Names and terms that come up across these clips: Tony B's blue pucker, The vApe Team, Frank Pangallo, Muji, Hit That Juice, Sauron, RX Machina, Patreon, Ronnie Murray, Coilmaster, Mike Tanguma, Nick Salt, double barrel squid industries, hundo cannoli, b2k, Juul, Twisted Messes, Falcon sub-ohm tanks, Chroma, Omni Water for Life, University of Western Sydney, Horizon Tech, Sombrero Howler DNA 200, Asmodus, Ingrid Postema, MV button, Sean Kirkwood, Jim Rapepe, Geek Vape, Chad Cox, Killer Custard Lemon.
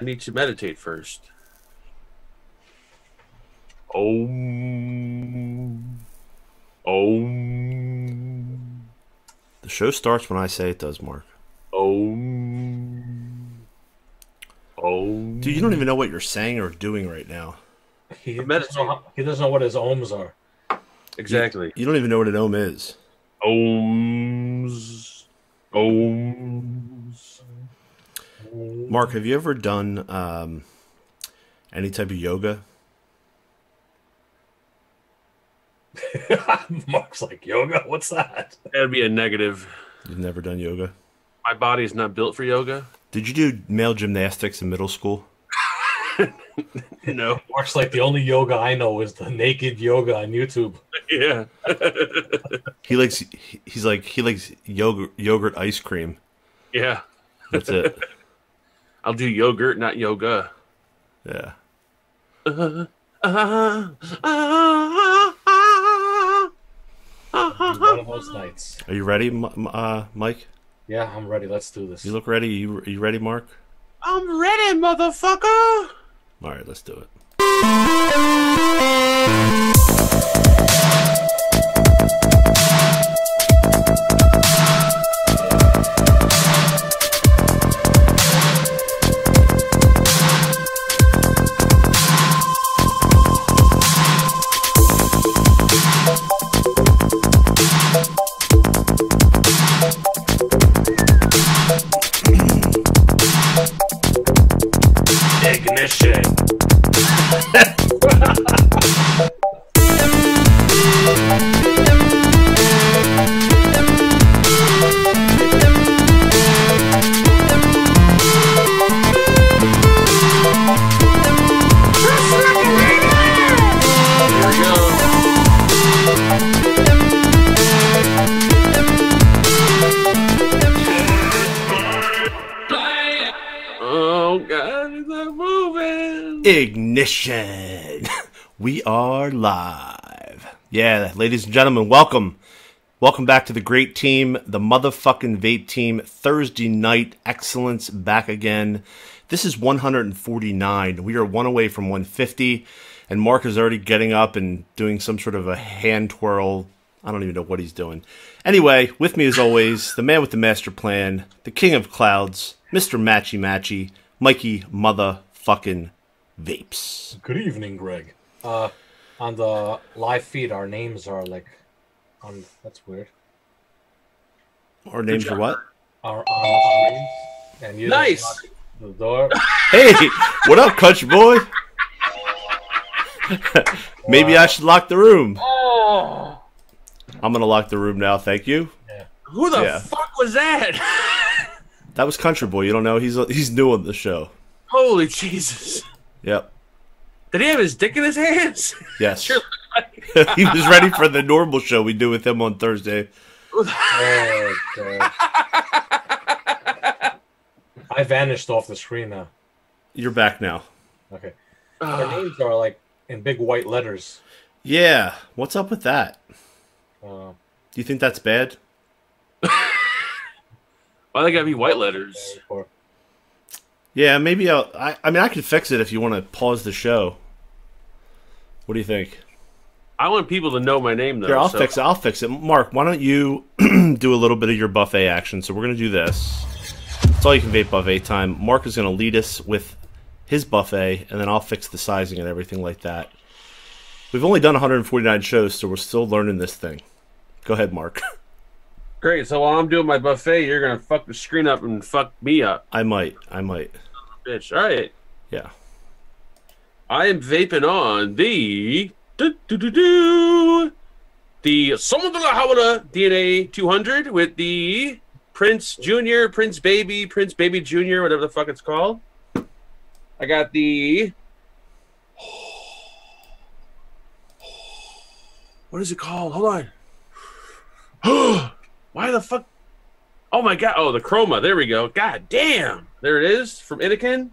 I need to meditate first. The show starts when I say it does, Mark. Dude, you don't even know what you're saying or doing right now. He doesn't know what his ohms are. Exactly. You don't even know what an ohm is. Ohms. Mark, have you ever done any type of yoga? Mark's like, yoga? What's that? That'd be a negative. You've never done yoga? My body's not built for yoga. Did you do male gymnastics in middle school? No. Mark's like, the only yoga I know is the naked yoga on YouTube. Yeah. He likes yogurt ice cream. Yeah. That's it. I'll do yogurt, not yoga. Yeah. One of those nights. Are you ready, Mike? Yeah, I'm ready. Let's do this. You look ready. You ready, Mark? I'm ready, motherfucker. All right, let's do it. Ignition. We are live. Yeah, ladies and gentlemen, welcome. Welcome back to the great team, the motherfucking vape team. Thursday night excellence back again. This is 149. We are one away from 150, and Mark is already getting up and doing some sort of a hand twirl. I don't even know what he's doing. Anyway, with me as always, the man with the master plan, the king of clouds, Mr. Matchy Matchy, Mikey motherfucking Vapes. Good evening, Greg. On the live feed, our names are like, that's weird. Our names are what? Our names. And you nice. The door. Hey, what up, country boy? Maybe I should lock the room. Oh. I'm gonna lock the room now. Thank you. Yeah. Who the fuck was that? That was Country Boy. You don't know? He's new on the show. Holy Jesus. Yep. Did he have his dick in his hands? Yes. He was ready for the normal show we do with him on Thursday. Oh, God. I vanished off the screen now. You're back now. Okay. Their names are like in big white letters. Yeah. What's up with that? Do you think that's bad? Why they gotta be white letters? Yeah, maybe I mean, I could fix it if you want to pause the show. What do you think? I want people to know my name, though. Here, I'll fix it. Mark, why don't you do a little bit of your buffet action? So we're going to do this. It's all you can vape buffet time. Mark is going to lead us with his buffet, and then I'll fix the sizing and everything like that. We've only done 149 shows, so we're still learning this thing. Go ahead, Mark. Great, so while I'm doing my buffet, you're going to fuck the screen up and fuck me up. I might. Bitch, all right. Yeah. I am vaping on the... the Sombrero Howler DNA 200 with the Prince Junior, Prince Baby Junior, whatever the fuck it's called. I got the... what is it called? Hold on. Why the fuck? Oh, my God. Oh, the Chroma. There we go. God damn. There it is from Innokin.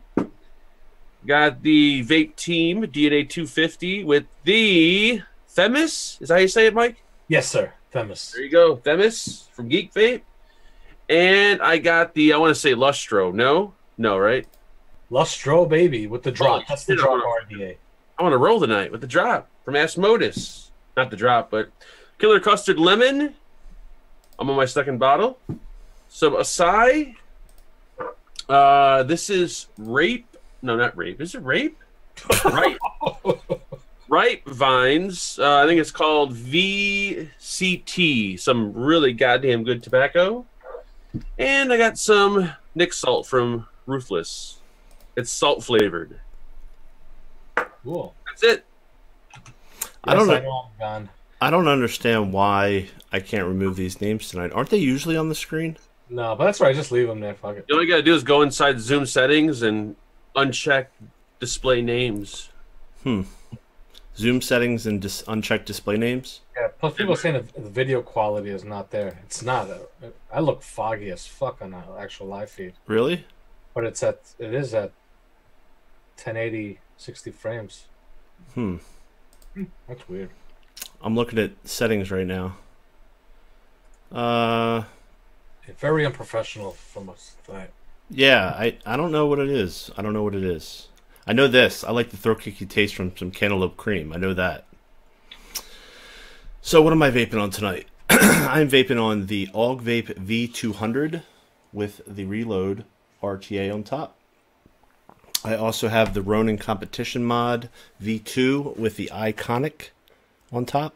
Got the Vape Team DNA250 with the Femis. Is that how you say it, Mike? Yes, sir. Femis. There you go. Femis from Geek Vape. And I got the, I want to say Lustro. No? No, right? Lustro, baby, with the drop. That's the drop RDA. I'm on a roll tonight with the drop from Asmodus. Not the drop, but Killer Custard Lemon. I'm on my second bottle. Some Acai. This is Rape. No, not Rape. Is it Rape? Ripe. Ripe Vines. I think it's called VCT. Some really goddamn good tobacco. And I got some Nick Salt from Ruthless. It's salt flavored. Cool. That's it. I don't understand why I can't remove these names tonight. Aren't they usually on the screen? No, but that's right. Just leave them there. Fuck it. All you gotta do is go inside Zoom settings and uncheck display names. Hmm. Zoom settings and uncheck display names. Yeah. Plus, people are saying that the video quality is not there. It's not. I look foggy as fuck on the actual live feed. Really? But it's at. It is at 1080, 60 frames. Hmm. That's weird. I'm looking at settings right now. Very unprofessional from us tonight. Yeah, I don't know what it is. I don't know what it is. I know this. I like the throat kicky taste from some cantaloupe cream. I know that. So what am I vaping on tonight? I'm vaping on the Aug Vape V200 with the Reload RTA on top. I also have the Ronin Competition Mod V2 with the Iconic on top.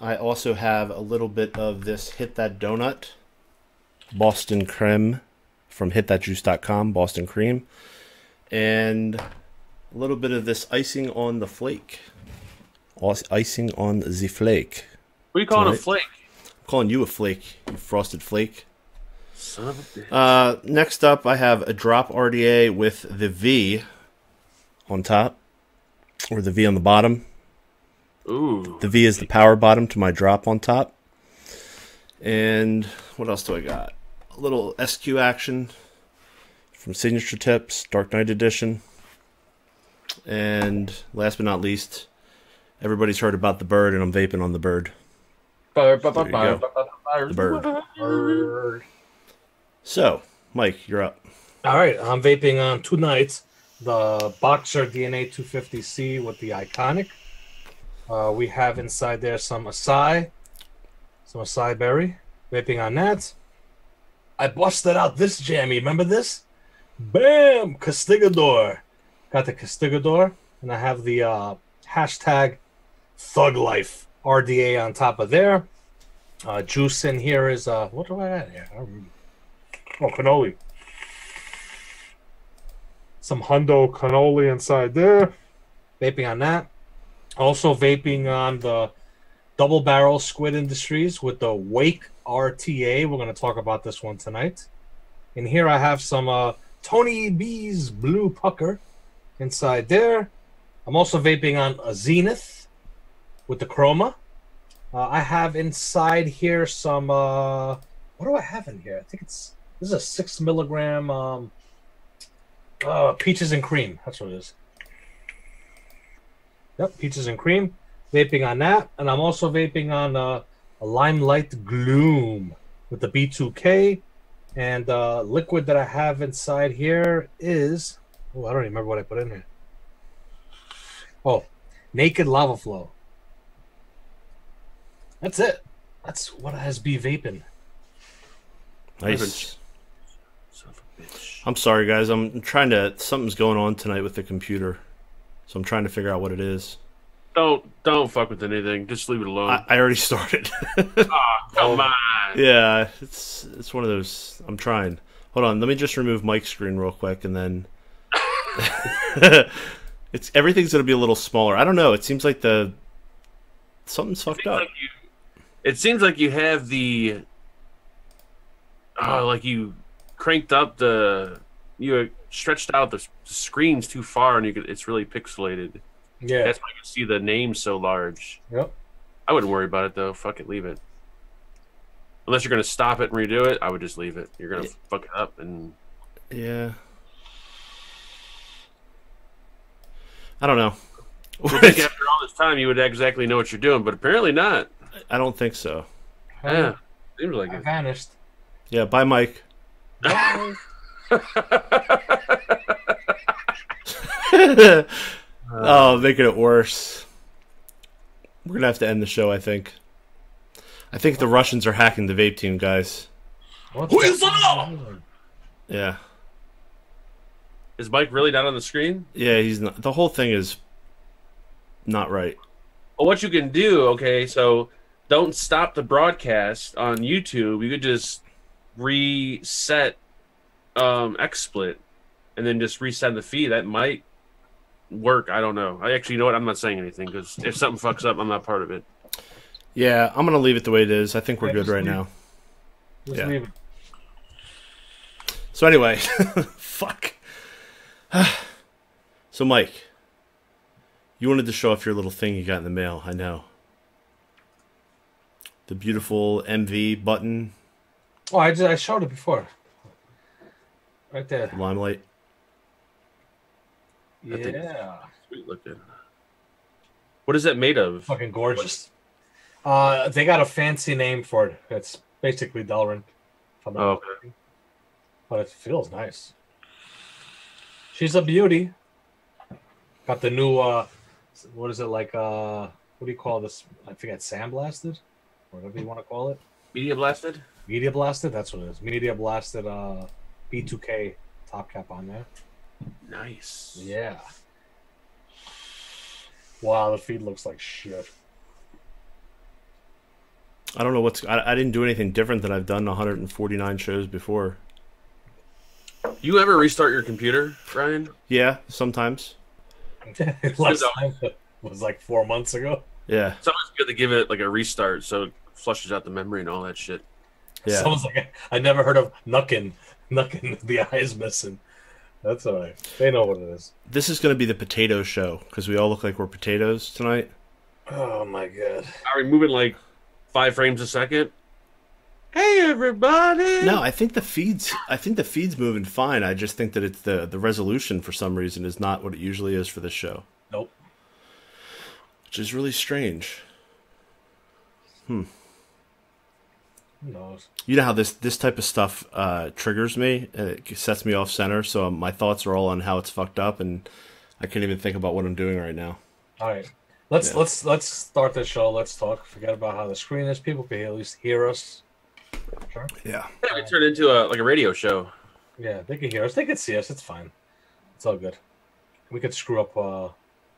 I also have a little bit of this Hit That Donut Boston Creme from hitthatjuice.com, Boston Cream, and a little bit of this Icing on the Flake. Icing on the Flake. What are you calling a flake? I'm calling you a flake, you frosted flake. Son of a bitch. Next up, I have a drop RDA with the V on top, or the V on the bottom. Ooh. The V is the power bottom to my drop on top. And what else do I got? A little SQ action from Signature Tips, Dark Knight Edition. And last but not least, everybody's heard about the bird, and I'm vaping on the bird. The bird. Bird. So, Mike, you're up. All right, I'm vaping on two nights. The Boxer DNA250C with the Iconic. We have inside there some acai berry. Vaping on that. I busted out this jammy. Remember this? Bam! Castigador. Got the Castigador. And I have the hashtag ThugLife RDA on top of there. Juice in here is... what do I add here? I don't remember. Oh, cannoli. Some hundo cannoli inside there. Vaping on that. Also vaping on the Double Barrel Squid Industries with the Wake RTA. We're going to talk about this one tonight. And here I have some Tony B's Blue Pucker inside there. I'm also vaping on a Zenith with the Chroma. I have inside here some... what do I have in here? I think it's... This is a 6 milligram peaches and cream. That's what it is. Yep, peaches and cream. Vaping on that. And I'm also vaping on a Limelight Gloom with the B2K. And liquid that I have inside here is... Oh, I don't remember what I put in here. Oh, Naked Lava Flow. That's it. That's what has been vaping. Nice. I'm sorry, guys. I'm trying to... Something's going on tonight with the computer. So I'm trying to figure out what it is. Don't fuck with anything. Just leave it alone. I already started. Oh, come on. Yeah, it's one of those... I'm trying. Hold on. Let me just remove Mike's screen real quick, and then... Everything's going to be a little smaller. I don't know. It seems like the... Something's fucked up. It seems like you have the... like you... cranked up the you stretched out the screens too far, and you could, it's really pixelated. Yeah, that's why you can see the name so large. Yep. I wouldn't worry about it though. Fuck it, leave it. Unless you're gonna stop it and redo it, I would just leave it. You're gonna fuck it up, and yeah, I don't know. I think after all this time, you would exactly know what you're doing, but apparently not. I don't think so. Yeah, seems like it vanished. Yeah, bye, Mike. Bye. Oh, making it worse. We're gonna have to end the show, I think. I think the Russians are hacking the vape team, guys. Who is that? Yeah. Is Mike really not on the screen? Yeah, he's not. The whole thing is not right. Well, what you can do, okay, so don't stop the broadcast on YouTube. You could just reset XSplit and then just reset the feed. That might work. I don't know. I actually, you know what? I'm not saying anything because if something fucks up, I'm not part of it. Yeah, I'm going to leave it the way it is. I think we're good right now. Just leave it. So anyway, fuck. So Mike, you wanted to show off your little thing you got in the mail. I know. The beautiful MV button. Oh, I showed it before. Right there. Limelight. Yeah. Sweet looking. What is that made of? Fucking gorgeous. They got a fancy name for it. It's basically Delrin. Oh, okay. But it feels nice. She's a beauty. Got the new, what is it like? What do you call this? I forget, sandblasted? Whatever you want to call it. Media Blasted? Media Blasted, that's what it is. Media Blasted B2K top cap on there. Nice. Yeah. Wow, the feed looks like shit. I don't know what's... I didn't do anything different than I've done 149 shows before. You ever restart your computer, Ryan? Yeah, sometimes. Last time was like 4 months ago. Yeah. Someone's good to give it like a restart so it flushes out the memory and all that shit. Yeah. Someone's like, I never heard of Nuckin. Nuckin, the eye's missing. That's all right. They know what it is. This is going to be the potato show because we all look like we're potatoes tonight. Oh, my God. Are we moving like 5 frames a second? Hey, everybody! No, I think the feed's moving fine. I just think that it's the resolution for some reason is not what it usually is for this show. Nope. Which is really strange. Hmm. Who knows? You know how this type of stuff triggers me? It sets me off center, so my thoughts are all on how it's fucked up, and I can't even think about what I'm doing right now. All right, let's start the show. Let's talk. Forget about how the screen is. People can at least hear us. Sure. Yeah. Yeah, we turned into like a radio show. Yeah, they could hear us. They could see us. It's fine. It's all good. We could screw up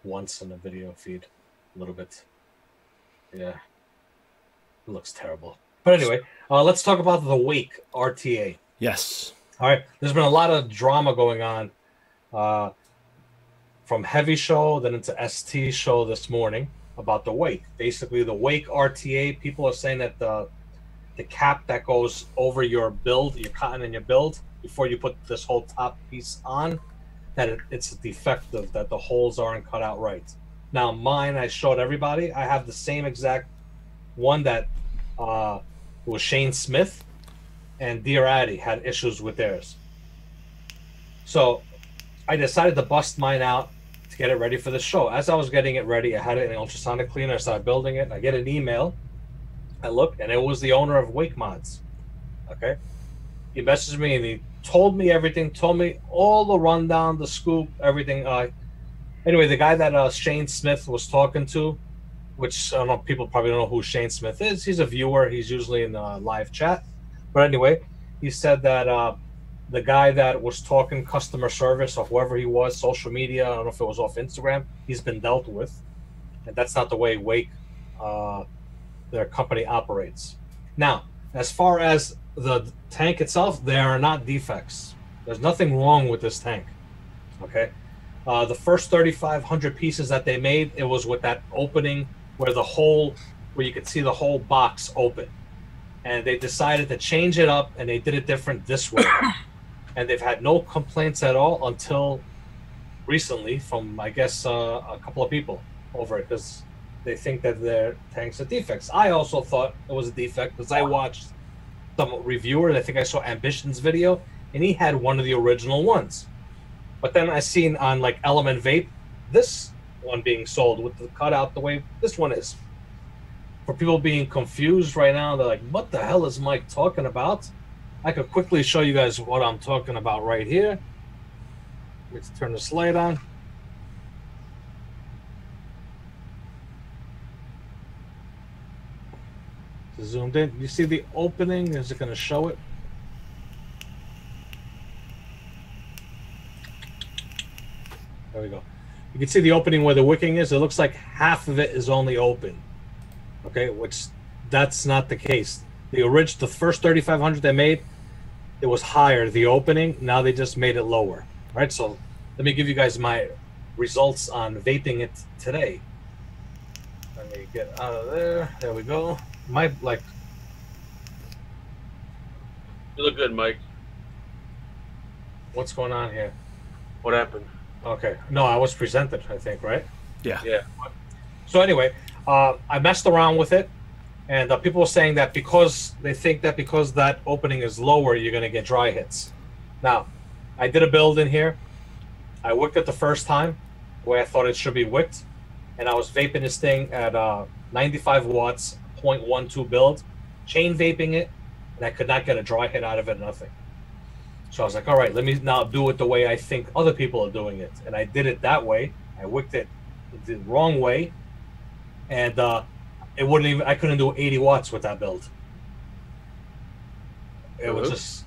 once in the video feed a little bit. Yeah. It looks terrible. But anyway, let's talk about the Wake RTA. Yes. All right. There's been a lot of drama going on from Heavy Show, then into ST Show this morning about the Wake. Basically, the Wake RTA, people are saying that the cap that goes over your build, your cotton and your build, before you put this whole top piece on, that it's defective, that the holes aren't cut out right. Now mine, I showed everybody, I have the same exact one that was Shane Smith and Dear Addy had issues with theirs. So I decided to bust mine out to get it ready for the show. As I was getting it ready, I had it in ultrasonic cleaner, I started building it, and I get an email. I looked, and it was the owner of Wake Mods. Okay, he messaged me and he told me everything, told me all the rundown, the scoop, everything. Anyway, the guy that Shane Smith was talking to, which I don't know, people probably don't know who Shane Smith is. He's a viewer. He's usually in the live chat. But anyway, he said that the guy that was talking customer service or whoever he was, social media, I don't know if it was off Instagram, he's been dealt with, and that's not the way Wake. Their company operates. Now, as far as the tank itself, there are not defects. There's nothing wrong with this tank, okay? The first 3,500 pieces that they made, it was with that opening where the hole, where you could see the whole box open. And they decided to change it up and they did it different this way. And they've had no complaints at all until recently from, I guess, a couple of people over it, because they think that their tanks are defects. I also thought it was a defect because I watched some reviewer, and I think I saw Ambition's video, and he had one of the original ones. But then I seen on like Element Vape, this one being sold with the cutout the way this one is. For people being confused right now, they're like, what the hell is Mike talking about? I could quickly show you guys what I'm talking about right here. Let's turn this light on. zoomed in. You see the opening? Is it going to show it? There we go. You can see the opening where the wicking is. It looks like half of it is only open. Okay, which that's not the case. The original, the first 3500 they made, it was higher, the opening. Now they just made it lower. All right, so let me give you guys my results on vaping it today. Let me get out of there. There we go. My, like, you look good, Mike. What's going on here? What happened? Okay. No, I was presented, I think, right? Yeah. Yeah. So anyway, I messed around with it, and people were saying that because they think that because that opening is lower, you're going to get dry hits. Now, I did a build in here. I wicked it the first time, the way I thought it should be wicked, and I was vaping this thing at 95 watts, 0.12 build, chain vaping it, and I could not get a dry hit out of it, nothing. So I was like, all right, let me now do it the way I think other people are doing it. And I did it that way. I wicked it the wrong way. And it wouldn't even, I couldn't do 80 watts with that build. It was just,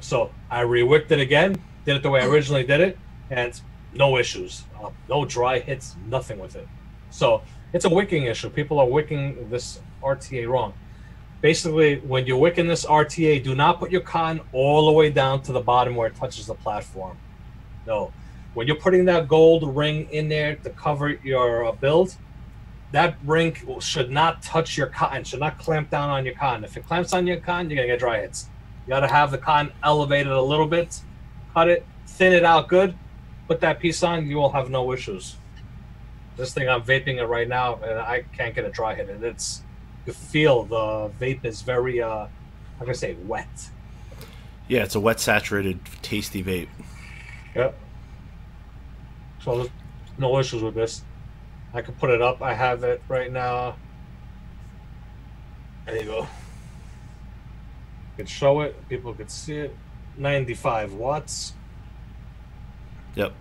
so I re-wicked it again, did it the way I originally did it, and no issues, no dry hits, nothing with it. So it's a wicking issue. People are wicking this RTA wrong. Basically, when you're wicking this RTA, do not put your cotton all the way down to the bottom where it touches the platform. No. When you're putting that gold ring in there to cover your build, that ring should not touch your cotton, should not clamp down on your cotton. If it clamps on your cotton, you're going to get dry hits. You got to have the cotton elevated a little bit, cut it, thin it out good, put that piece on, you will have no issues. This thing, I'm vaping it right now, and I can't get a dry hit, and it's... You feel the vape is very, how can I say, wet. Yeah, it's a wet, saturated, tasty vape. Yep. So there's no issues with this. I can put it up. I have it right now. There you go. I can show it. People can see it. 95 watts. Yep.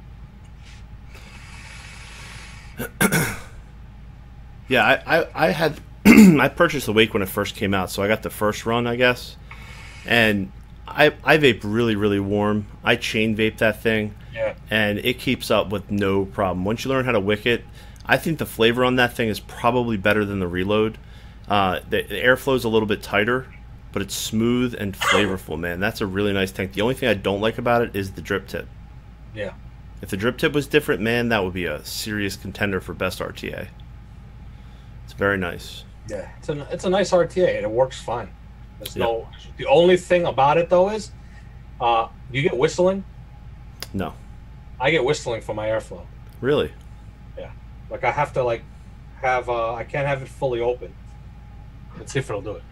Yeah, I had... I purchased the Wake when it first came out, so I got the first run, I guess. And I vape really, really warm. I chain vape that thing, yeah, and it keeps up with no problem. Once you learn how to wick it, I think the flavor on that thing is probably better than the Reload. The airflow's a little bit tighter, but it's smooth and flavorful, man. That's a really nice tank. The only thing I don't like about it is the drip tip. Yeah. If the drip tip was different, man, that would be a serious contender for best RTA. It's very nice. Yeah, it's a nice RTA, and it works fine. There's no. The only thing about it though is, you get whistling. No. I get whistling for my airflow. Really? Yeah. Like I have to like have I can't have it fully open. Let's see if it'll do it.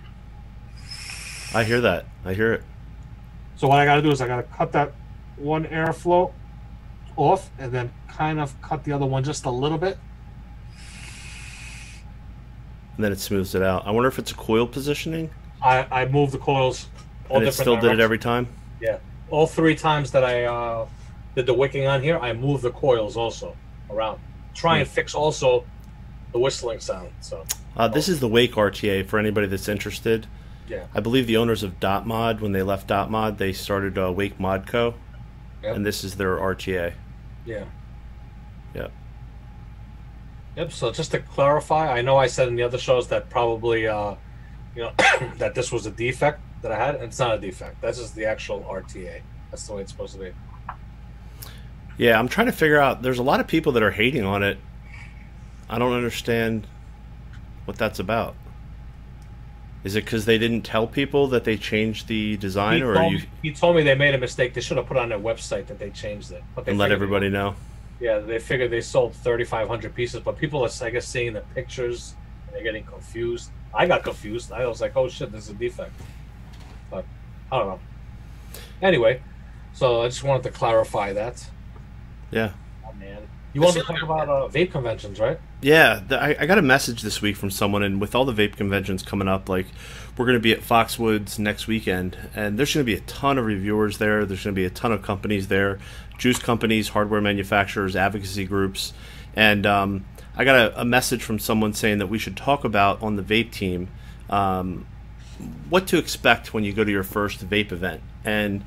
I hear that. I hear it. So what I gotta do is I gotta cut that one airflow off, and then kind of cut the other one just a little bit. And then it smooths it out. I wonder if it's a coil positioning. I move the coils all and different. And it still directions. Did it every time? Yeah. All three times that I did the wicking on here, I moved the coils also around. Try and fix also the whistling sound. So this is the Wake RTA for anybody that's interested. Yeah. I believe the owners of Dot Mod, when they left Dot Mod, they started Wake Mod Co. Yep. And this is their RTA. Yeah. Yep. Yep. So just to clarify, I know I said in the other shows that probably, you know, that this was a defect that I had. And it's not a defect. That's just the actual RTA. That's the way it's supposed to be. Yeah, I'm trying to figure out. There's a lot of people that are hating on it. I don't understand what that's about. Is it because they didn't tell people that they changed the design, or are you? He told me they made a mistake. They should have put on their website that they changed it, but they and let everybody know. Yeah, they figured they sold 3,500 pieces, but people are, I guess, seeing the pictures, and they're getting confused. I got confused. I was like, oh, shit, this is a defect. But I don't know. Anyway, so I just wanted to clarify that. Yeah. Oh, man. You wanted to talk about vape conventions, right? Yeah. I got a message this week from someone, and with all the vape conventions coming up, like, we're going to be at Foxwoods next weekend, and there's going to be a ton of reviewers there. There's going to be a ton of companies there. Juice companies, hardware manufacturers, advocacy groups, and I got a message from someone saying that we should talk about on the vape team what to expect when you go to your first vape event. And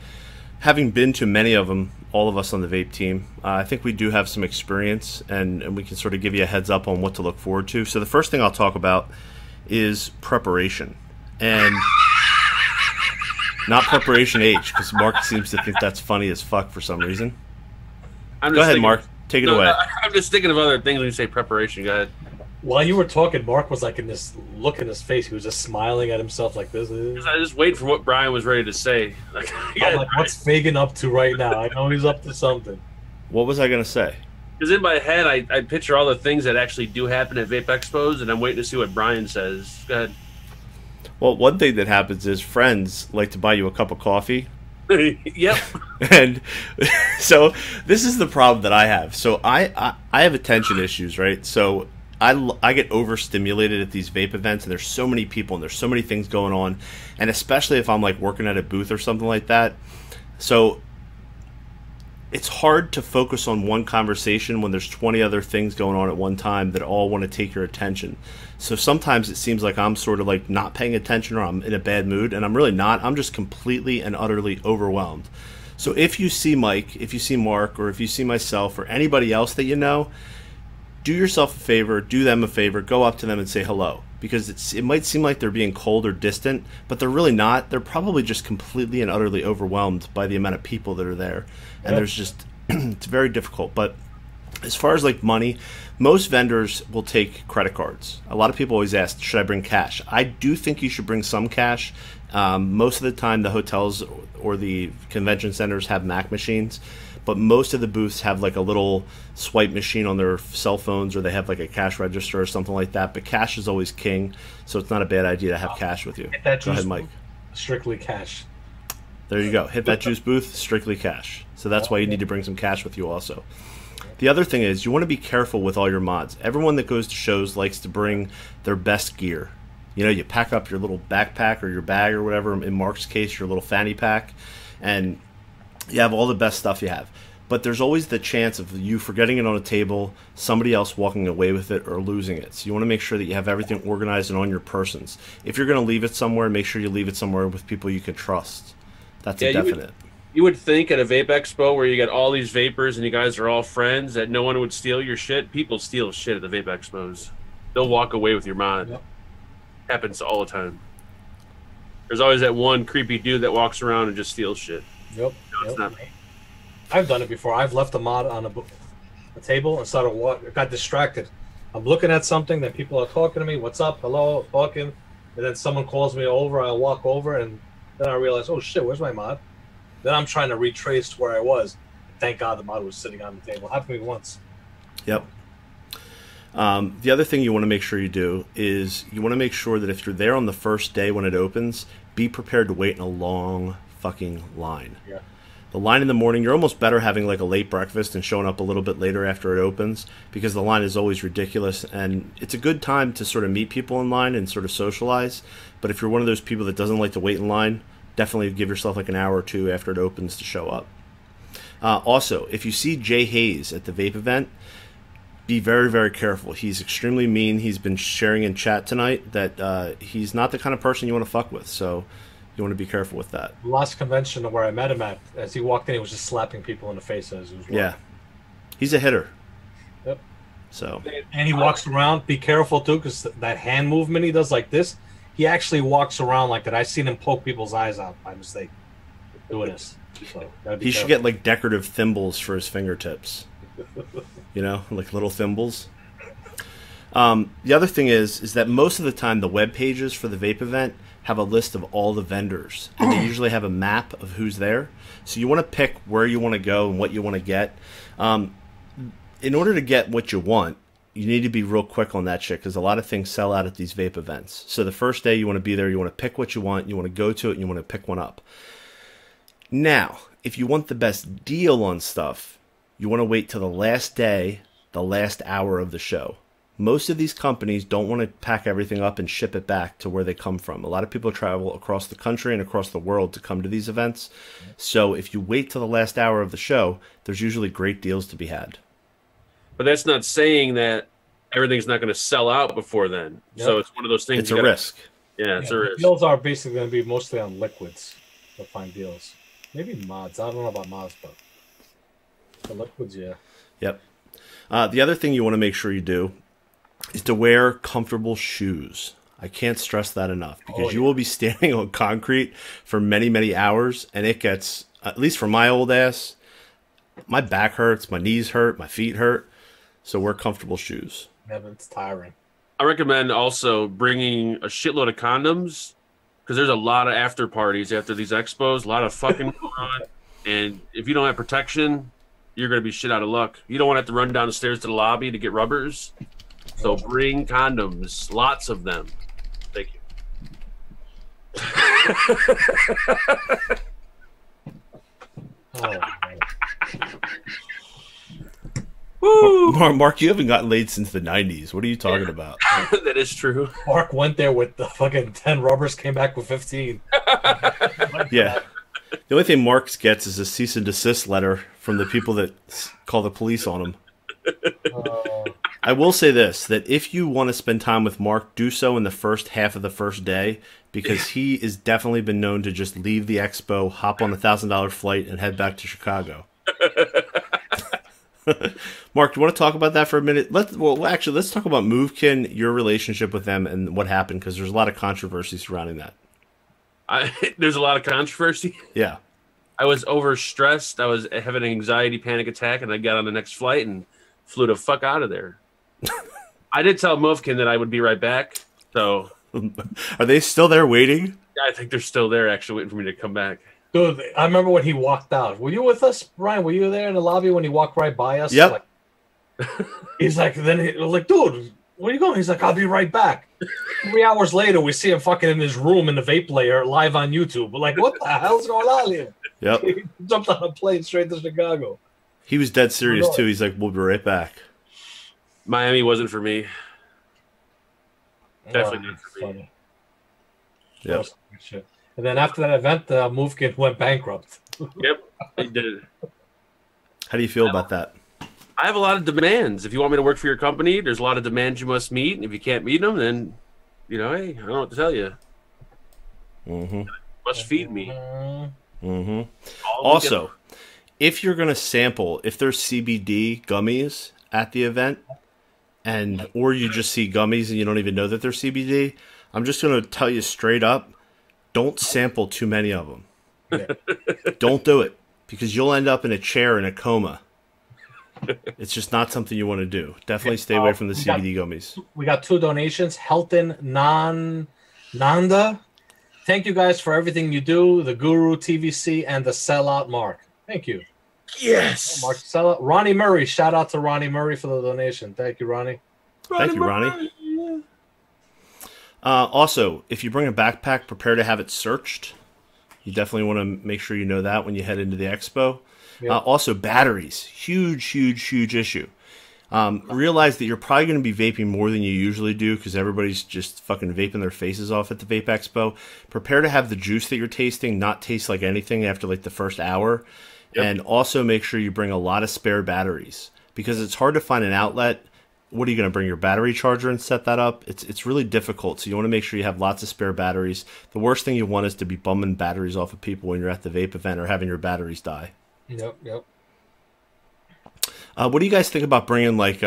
having been to many of them, all of us on the vape team, I think we do have some experience, and we can sort of give you a heads up on what to look forward to. So the first thing I'll talk about is preparation, and not preparation H, because Mark seems to think that's funny as fuck for some reason. Go ahead, Mark. Take it away. No, I'm just thinking of other things when you say preparation. Go ahead. While you were talking, Mark was like in this look in his face. He was just smiling at himself like this. I just waited for what Brian was ready to say. Like, I'm like, what's Fagan up to right now? I know he's up to something. What was I going to say? Because in my head, I picture all the things that actually do happen at Vape Expos, and I'm waiting to see what Brian says. Go ahead. Well, one thing that happens is friends like to buy you a cup of coffee. Yep. And so this is the problem that I have. So I have attention issues, right? So I get overstimulated at these vape events, and there's so many people and there's so many things going on, and especially if I'm like working at a booth or something like that. So it's hard to focus on one conversation when there's 20 other things going on at one time that all want to take your attention. So sometimes it seems like I'm sort of like not paying attention, or I'm in a bad mood, and I'm really not. I'm just completely and utterly overwhelmed. So if you see Mike, if you see Mark, or if you see myself or anybody else that you know, do yourself a favor, do them a favor, go up to them and say hello, because it might seem like they're being cold or distant, but they're really not. They're probably just completely and utterly overwhelmed by the amount of people that are there, and there's just it's very difficult. But as far as like money, most vendors will take credit cards. A lot of people always ask, should I bring cash? I do think you should bring some cash. Most of the time the hotels or the convention centers have Mac machines, but most of the booths have like a little swipe machine on their cell phones, or they have like a cash register or something like that. But cash is always king, so it's not a bad idea to have cash with you. Hit That Juice, go ahead, Mike. Strictly cash. There you go. Hit That Juice booth, strictly cash. So that's why you need to bring some cash with you also. The other thing is you want to be careful with all your mods. Everyone that goes to shows likes to bring their best gear. You know, you pack up your little backpack or your bag or whatever, in Mark's case, your little fanny pack, and you have all the best stuff you have. But there's always the chance of you forgetting it on a table, somebody else walking away with it, or losing it. So you want to make sure that you have everything organized and on your persons. If you're going to leave it somewhere, make sure you leave it somewhere with people you can trust. That's a definite. You would think at a vape expo where you got all these vapors and you guys are all friends that no one would steal your shit. People steal shit at the vape expos. They'll walk away with your mod. Yep. Happens all the time. There's always that one creepy dude that walks around and just steals shit. Yep. No, it's not me. I've done it before. I've left a mod on a table and started got distracted. I'm looking at something that people are talking to me. What's up? Hello? Talking. And then someone calls me over. I walk over, and then I realize, oh shit, where's my mod? Then I'm trying to retrace to where I was. Thank God the mod was sitting on the table. Happened to me once. Yep. The other thing you want to make sure you do is you want to make sure that if you're there on the first day when it opens, be prepared to wait in a long fucking line. Yeah. The line in the morning, you're almost better having like a late breakfast and showing up a little bit later after it opens, because the line is always ridiculous, and it's a good time to sort of meet people in line and sort of socialize. But if you're one of those people that doesn't like to wait in line, definitely give yourself like an hour or two after it opens to show up. Also, if you see Jay Hayes at the vape event, be very, very careful. He's extremely mean. He's been sharing in chat tonight that he's not the kind of person you want to fuck with, so you want to be careful with that. Last convention where I met him at, as he walked in, he was just slapping people in the face as he was walking. Yeah. He's a hitter. Yep. So. And he walks around. Be careful, too, because that hand movement he does like this, he actually walks around like that. I've seen him poke people's eyes out by mistake doing this. So, he should get, like, decorative thimbles for his fingertips. You know, like little thimbles. The other thing is that most of the time the web pages for the vape event have a list of all the vendors, and they usually have a map of who's there. So you want to pick where you want to go and what you want to get. In order to get what you want, you need to be real quick on that shit, because a lot of things sell out at these vape events. So the first day you want to be there, you want to pick what you want to go to it, and you want to pick one up. Now, if you want the best deal on stuff, you want to wait till the last day, the last hour of the show. Most of these companies don't want to pack everything up and ship it back to where they come from. A lot of people travel across the country and across the world to come to these events. So if you wait till the last hour of the show, there's usually great deals to be had. But that's not saying that everything's not going to sell out before then. Yep. So it's one of those things. It's a risk. Yeah, it's a risk. Deals are basically going to be mostly on liquids. They'll find deals. Maybe mods. I don't know about mods, but the liquids, yeah. Yep. The other thing you want to make sure you do is to wear comfortable shoes. I can't stress that enough, because you will be standing on concrete for many, many hours, and it gets, at least for my old ass, my back hurts, my knees hurt, my feet hurt. So wear comfortable shoes. Yeah, but it's tiring. I recommend also bringing a shitload of condoms, because there's a lot of after parties after these expos, a lot of fucking going on, and if you don't have protection, you're going to be shit out of luck. You don't want to have to run down the stairs to the lobby to get rubbers. So bring condoms, lots of them. Thank you. Oh, woo. Mark, you haven't gotten laid since the 90s. What are you talking about? That is true. Mark went there with the fucking 10 rubbers, came back with 15. Yeah. The only thing Mark gets is a cease and desist letter from the people that call the police on him. I will say this, that if you want to spend time with Mark, do so in the first half of the first day, because he has definitely been known to just leave the expo, hop on a $1,000 flight, and head back to Chicago. Mark, do you want to talk about that for a minute? Well, actually, let's talk about Movekin, your relationship with them, and what happened, because there's a lot of controversy surrounding that. There's a lot of controversy? Yeah. I was overstressed. I was having an anxiety panic attack, and I got on the next flight and flew the fuck out of there. I did tell Movekin that I would be right back. So, are they still there waiting? Yeah, I think they're still there, actually, waiting for me to come back. Dude, I remember when he walked out. Were you with us, Ryan? Were you there in the lobby when he walked right by us? Yep. Like, he's like, dude, where are you going? He's like, I'll be right back. 3 hours later, we see him fucking in his room in the vape layer live on YouTube. We're like, what the hell's going on here? Yep. He jumped on a plane straight to Chicago. He was dead serious, too. He's like, we'll be right back. Miami wasn't for me. Definitely not for me. Yep. And then after that event, Movekin went bankrupt. Yep, he did. How do you feel about that? I have a lot of demands. If you want me to work for your company, there's a lot of demands you must meet. And if you can't meet them, then, you know, hey, I don't know what to tell you. Mm-hmm. You must feed me. Mm-hmm. Also, if you're going to sample, if there's CBD gummies at the event, and or you just see gummies and you don't even know that they're CBD, I'm just going to tell you straight up, don't sample too many of them. Yeah. Don't do it, because you'll end up in a chair in a coma. It's just not something you want to do. Definitely stay away from the CBD gummies. We got two donations. Helton Nanda. Thank you guys for everything you do. The Guru TVC and the Sellout Mark. Thank you. Yes. Mark Sellout. Ronnie Murray. Shout out to Ronnie Murray for the donation. Thank you, Ronnie. Thank you, Ronnie. Yeah. Also, if you bring a backpack, prepare to have it searched. You definitely want to make sure you know that when you head into the expo. Yep. Also, batteries. Huge, huge, huge issue. Realize that you're probably going to be vaping more than you usually do, because everybody's just fucking vaping their faces off at the Vape Expo. Prepare to have the juice that you're tasting not taste like anything after like the first hour. Yep. And also make sure you bring a lot of spare batteries, because it's hard to find an outlet. What are you going to bring, your battery charger and set that up? It's really difficult, so you want to make sure you have lots of spare batteries. The worst thing you want is to be bumming batteries off of people when you're at the vape event, or having your batteries die. Yep, yep. What do you guys think about bringing like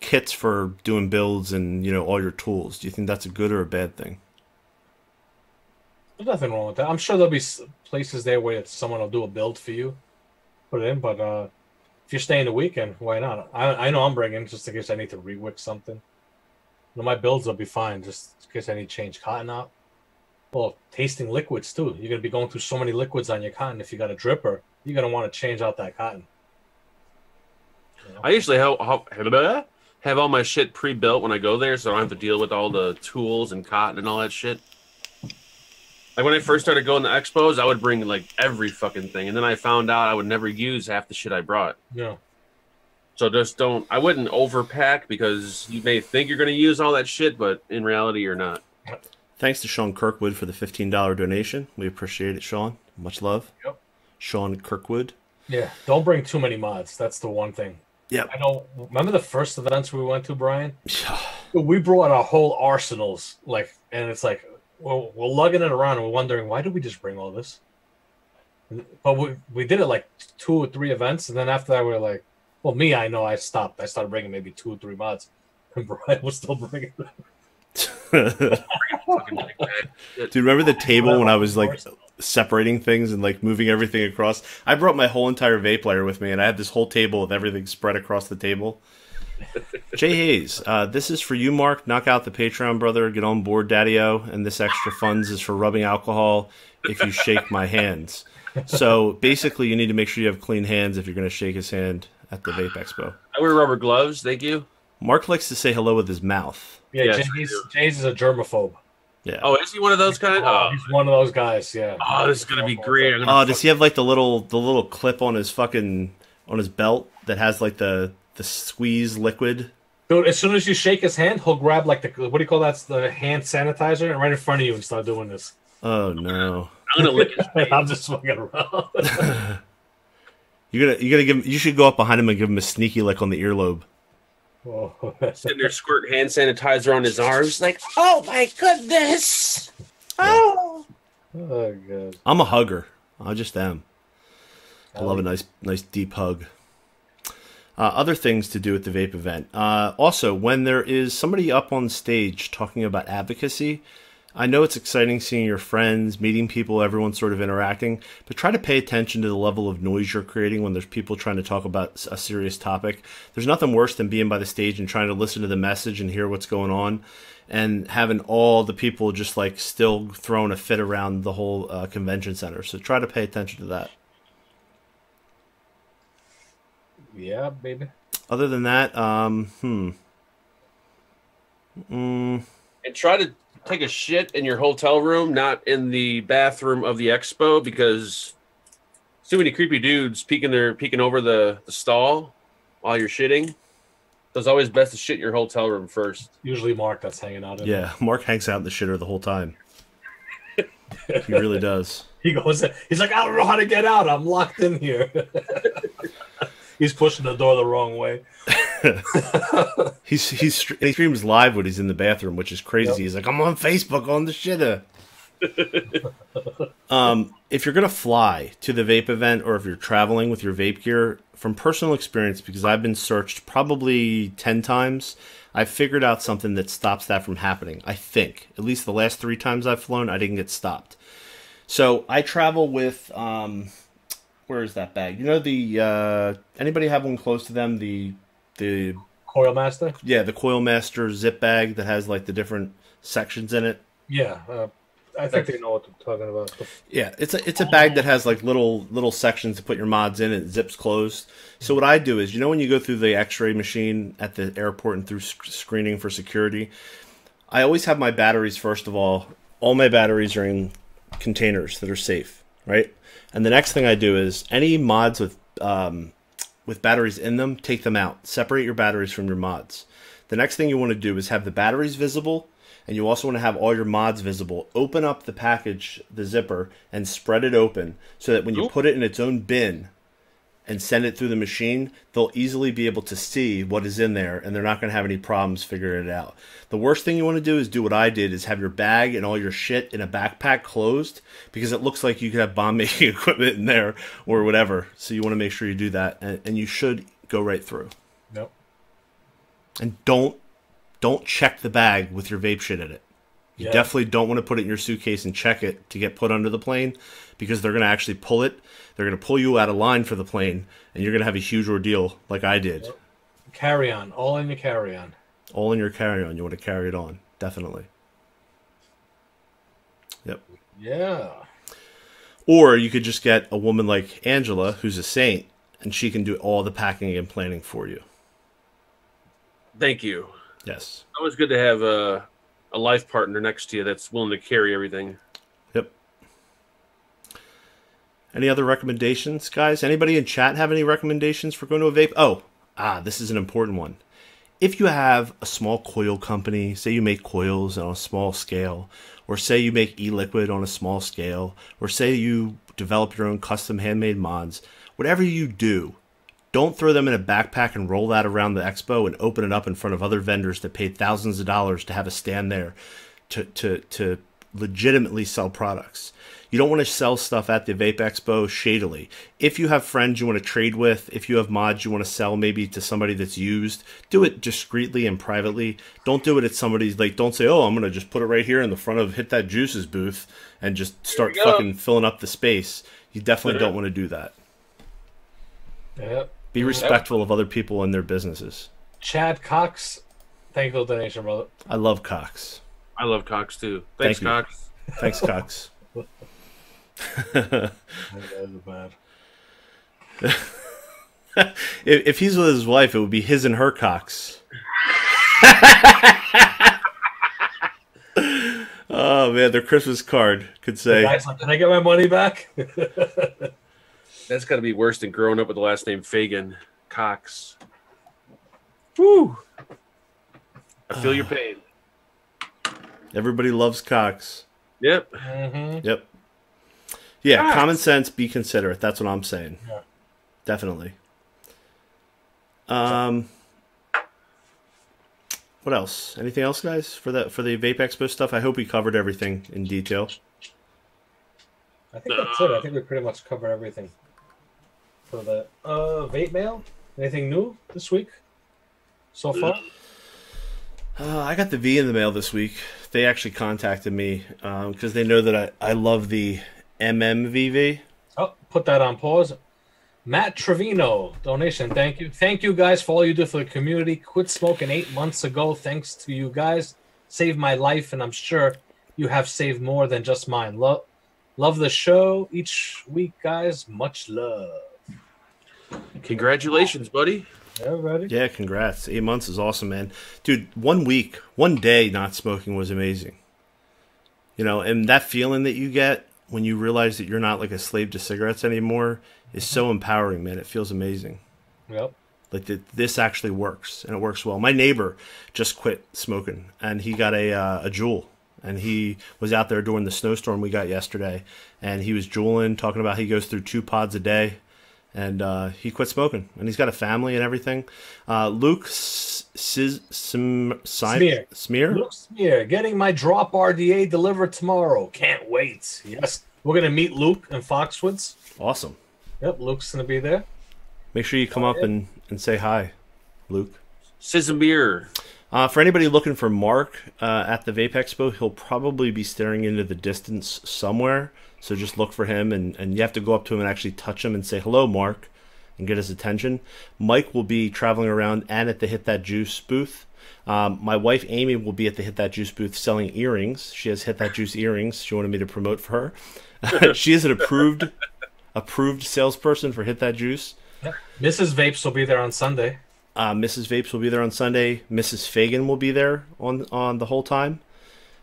kits for doing builds and, you know, all your tools? Do you think that's a good or a bad thing? There's nothing wrong with that. I'm sure there'll be places there where someone will do a build for you, put it in, but if you're staying the weekend, why not? I know I'm bringing, just in case I need to rewick something. You know, my builds will be fine, just in case I need to change cotton out. Well, tasting liquids, too. You're going to be going through so many liquids on your cotton. If you got a dripper, you're going to want to change out that cotton. You know? I usually have all my shit pre-built when I go there, so I don't have to deal with all the tools and cotton and all that shit. Like, when I first started going to expos, I would bring, like, every fucking thing. And then I found out I would never use half the shit I brought. Yeah. So just don't – I wouldn't overpack, because you may think you're going to use all that shit, but in reality, you're not. Thanks to Sean Kirkwood for the $15 donation. We appreciate it, Sean. Much love. Yep. Sean Kirkwood. Yeah. Don't bring too many mods. That's the one thing. Yeah. I know. Remember the first events we went to, Brian? we brought our whole arsenals, like, and it's like, well, we're lugging it around and we're wondering, why did we just bring all this? But we did it like 2 or 3 events, and then after that we were like, well, me, I know I stopped. I started bringing maybe 2 or 3 mods, and Brian was still bringing them. Dude, remember the table when I was like separating things and like moving everything across? I brought my whole entire vape layer with me, and I had this whole table with everything spread across the table. Jay Hayes, this is for you, Mark. Knock out the Patreon, brother. Get on board, Daddy-O. And this extra funds is for rubbing alcohol if you shake my hands. So basically, you need to make sure you have clean hands if you're going to shake his hand at the Vape Expo. I wear rubber gloves. Thank you. Mark likes to say hello with his mouth. Yeah, yeah, Jay's is a germaphobe. Yeah. Oh, is he one of those kind of? Oh, he's one of those guys. Yeah. Oh, this is gonna be great. Oh, does he have like the little clip on his fucking belt that has like the squeeze liquid? Dude, as soon as you shake his hand, he'll grab like the, what do you call that? The hand sanitizer, and right in front of you and start doing this. Oh no! I'm gonna lick his face. I'm just fucking around. you're gonna give him. You should go up behind him and give him a sneaky lick on the earlobe. Sitting there, squirt hand sanitizer on his arms, like, oh my goodness, oh, oh god. I'm a hugger. I just am. I love a nice deep hug. Other things to do at the vape event. Also, when there is somebody up on stage talking about advocacy, I know it's exciting seeing your friends, meeting people, everyone sort of interacting, but try to pay attention to the level of noise you're creating when there's people trying to talk about a serious topic. There's nothing worse than being by the stage and trying to listen to the message and hear what's going on and having all the people just like still throwing a fit around the whole convention center. So try to pay attention to that. Yeah, baby. Other than that, and try to take a shit in your hotel room, not in the bathroom of the expo, because too many creepy dudes peeking over the stall while you're shitting. So it's always best to shit in your hotel room first. Usually Mark that's hanging out in. Yeah, Mark hangs out in the shitter the whole time. He really does. He goes, he's like, I don't know how to get out. I'm locked in here. He's pushing the door the wrong way. he streams live when he's in the bathroom, which is crazy. Yep. He's like, I'm on Facebook on the shitter. If you're going to fly to the vape event, or if you're traveling with your vape gear, from personal experience, because I've been searched probably 10 times, I've figured out something that stops that from happening, I think. At least the last 3 times I've flown, I didn't get stopped. So I travel with... where is that bag? You know the anybody have one close to them? The Coilmaster. Yeah, the Coilmaster zip bag that has like the different sections in it. Yeah, I think they know what I'm talking about. Yeah, it's a bag that has like little sections to put your mods in, and it zips closed. So what I do is, you know, when you go through the X-ray machine at the airport and through screening for security, I always have my batteries first of all. All my batteries are in containers that are safe, right? And the next thing I do is any mods with batteries in them, take them out. Separate your batteries from your mods. The next thing you want to do is have the batteries visible, and you also want to have all your mods visible. Open up the package, the zipper, and spread it open so that when you put it in its own bin and send it through the machine, they'll easily be able to see what is in there, and they're not going to have any problems figuring it out. The worst thing you want to do is do what I did, is have your bag and all your shit in a backpack closed, because it looks like you could have bomb-making equipment in there or whatever. So you want to make sure you do that, and you should go right through. Nope. And don't check the bag with your vape shit in it. You definitely don't want to put it in your suitcase and check it to get put under the plane, because they're going to actually pull it. They're going to pull you out of line for the plane, and you're going to have a huge ordeal like I did. Carry-on. All in your carry-on. All in your carry-on. You want to carry it on. Definitely. Yep. Yeah. Or you could just get a woman like Angela, who's a saint, and she can do all the packing and planning for you. Thank you. Yes. It's always good to have a life partner next to you that's willing to carry everything. Yep. Any other recommendations, guys? Anybody in chat have any recommendations for going to a vape? Oh, this is an important one. If you have a small coil company, say you make coils on a small scale, or say you make e-liquid on a small scale, or say you develop your own custom handmade mods, whatever you do, Don't throw them in a backpack and roll that around the expo and open it up in front of other vendors that paid thousands of dollars to have a stand there to legitimately sell products. You don't want to sell stuff at the Vape Expo shadily. If you have friends you want to trade with, if you have mods you want to sell maybe to somebody that's used, do it discreetly and privately. Don't do it at somebody's, like, don't say, oh, I'm going to just put it right here in the front of Hit That Juice's booth and just start fucking filling up the space. You definitely don't want to do that. Yep. Be respectful of other people and their businesses. Chad Cox, thankful donation, brother. I love Cox. I love Cox, too. Thanks, Cox. Thanks, Cox. If he's with his wife, it would be his and her Cox. Oh man, their Christmas card could say, "Can I get my money back?" That's got to be worse than growing up with the last name Fagan Cox. Woo! I feel your pain. Everybody loves Cox. Yep. Mm-hmm. Yep. Yeah, Cox. Common sense, be considerate. That's what I'm saying. Yeah. Definitely. What else? Anything else, guys, for the Vape Expo stuff? I hope we covered everything in detail. I think that's it. I think we pretty much covered everything for the Vape Mail. Anything new this week so far? I got the V in the mail this week. They actually contacted me because they know that I love the MMVV. Oh, put that on pause. Matt Trevino, donation. Thank you. Thank you guys for all you do for the community. Quit smoking 8 months ago. Thanks to you guys. Saved my life, and I'm sure you have saved more than just mine. Love the show each week, guys. Much love. Congratulations, buddy. Yeah, congrats. 8 months is awesome, man. Dude, 1 week, 1 day not smoking was amazing. You know, and that feeling that you get when you realize that you're not like a slave to cigarettes anymore is so empowering, man. It feels amazing. Yep. Like this actually works, and it works well. My neighbor just quit smoking, and he got a Juul, and he was out there during the snowstorm we got yesterday, and he was Juuling, talking about he goes through 2 pods a day, and he quit smoking, and he's got a family and everything. Luke Smear? Luke Smear, getting my drop RDA delivered tomorrow. Can't wait. Yes, we're going to meet Luke in Foxwoods. Awesome. Yep, Luke's going to be there. Make sure you come up and say hi, Luke. Sismir. For anybody looking for Mark at the Vape Expo, he'll probably be staring into the distance somewhere. So just look for him, and you have to go up to him and actually touch him and say, hello, Mark, and get his attention. Mike will be traveling around and at the Hit That Juice booth. My wife, Amy, will be at the Hit That Juice booth selling earrings. She has Hit That Juice earrings she wanted me to promote for her. She is an approved salesperson for Hit That Juice. Yeah. Mrs. Vapes will be there on Sunday. Mrs. Vapes will be there on Sunday. Mrs. Fagan will be there on the whole time.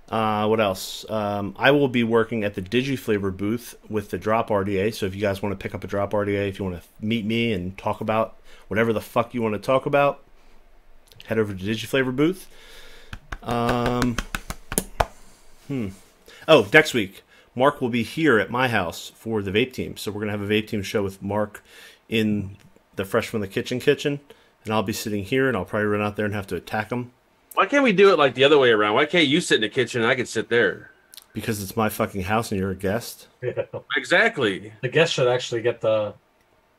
What else? I will be working at the DigiFlavor booth with the Drop RDA. So if you guys want to pick up a Drop RDA, if you want to meet me and talk about whatever the fuck you want to talk about, head over to DigiFlavor booth. Oh, next week, Mark will be here at my house for the Vape Team. So we're going to have a Vape Team show with Mark in the Fresh From the Kitchen. And I'll be sitting here, and I'll probably run out there and have to attack him. Why can't we do it like the other way around? Why can't you sit in the kitchen and I can sit there? Because it's my fucking house and you're a guest. Yeah. Exactly. The guest should actually get the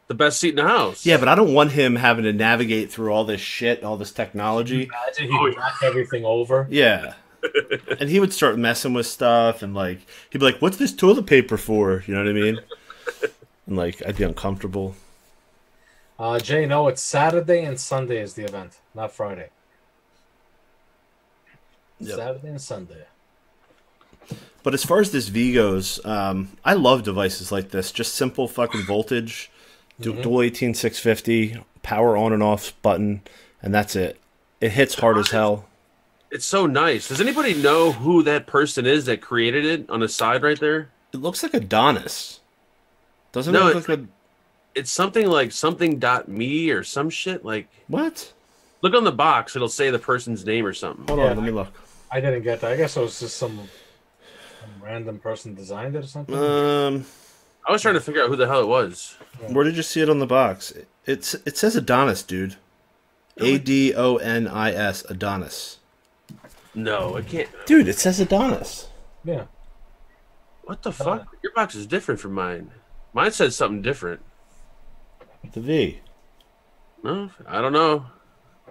best seat in the house. Yeah, but I don't want him having to navigate through all this shit, all this technology. Imagine he would knock everything over. Yeah. And he would start messing with stuff, and like he'd be like, what's this toilet paper for? You know what I mean? And like I'd be uncomfortable. Jay, no, it's Saturday and Sunday is the event, not Friday. Yep. Saturday and Sunday. But as far as this V goes, I love devices like this. Just simple fucking voltage, dual 18650, power on and off button, and that's it. It hits hard as hell. It's so nice. Does anybody know who that person is that created it on the side right there? It looks like Adonis. Doesn't it look like a... It's something like something.me or some shit. Like what? Look on the box; it'll say the person's name or something. Hold on, let me look. I didn't get that. I guess it was just some random person designed it or something. I was trying to figure out who the hell it was. Where did you see it on the box? It says Adonis, dude. A-D-O-N-I-S, Adonis. No, I can't. Dude, it says Adonis. Yeah. What the fuck? Your box is different from mine. Mine says something different. The V. No, I don't know.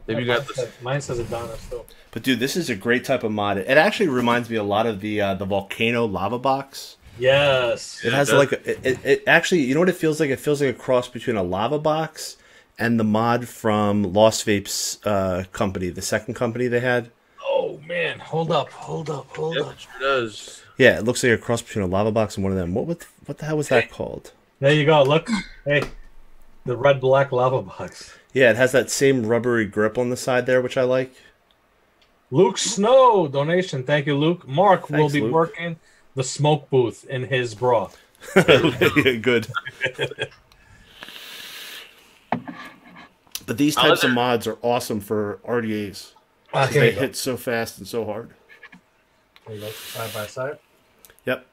Maybe you got this. Mine says Adonis, though. But dude, this is a great type of mod. It actually reminds me a lot of the Volcano Lava box. Yes. It has like a, it actually, you know what it feels like? It feels like a cross between a lava box and the mod from Lost Vape's company, the second company they had. Oh man, hold up. Yep, it sure does. Yeah, it looks like a cross between a lava box and one of them. What the hell was that called? There you go. Look, hey, the red black lava box. Yeah, it has that same rubbery grip on the side there, which I like. Luke Snow donation, thank you, Luke. Mark will be working the smoke booth in his bra. Good. But these types of mods are awesome for RDAs. They hit so fast and so hard. There you go, side by side. Yep.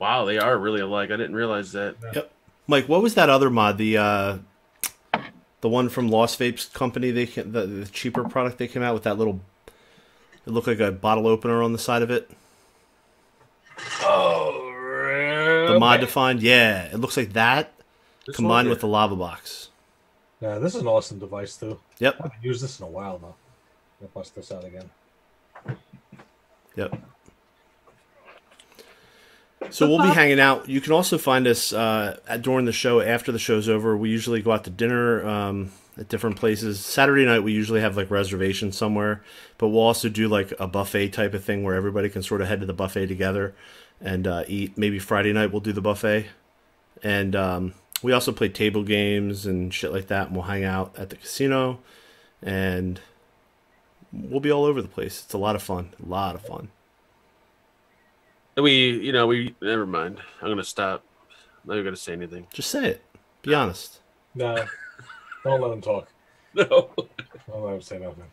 Wow, they are really alike. I didn't realize that. Yeah. Yep. Mike, what was that other mod? The one from Lost Vape's company. The cheaper product they came out with, that little. It looked like a bottle opener on the side of it. Oh, really? The mod defined, yeah. It looks like that this combined with the lava box. Yeah, this is an awesome device too. Yep, I haven't used this in a while though. I'm gonna bust this out again. Yep. So we'll be hanging out. You can also find us during the show. After the show's over, we usually go out to dinner at different places. Saturday night we usually have like reservations somewhere, but we'll also do like a buffet type of thing where everybody can sort of head to the buffet together and eat. Maybe Friday night we'll do the buffet, and we also play table games and shit like that. And we'll hang out at the casino, and we'll be all over the place. It's a lot of fun. A lot of fun. We never mind. I'm gonna stop. I'm not even gonna say anything. Just say it. Be honest. No. Don't let him talk. No. Don't let him say nothing.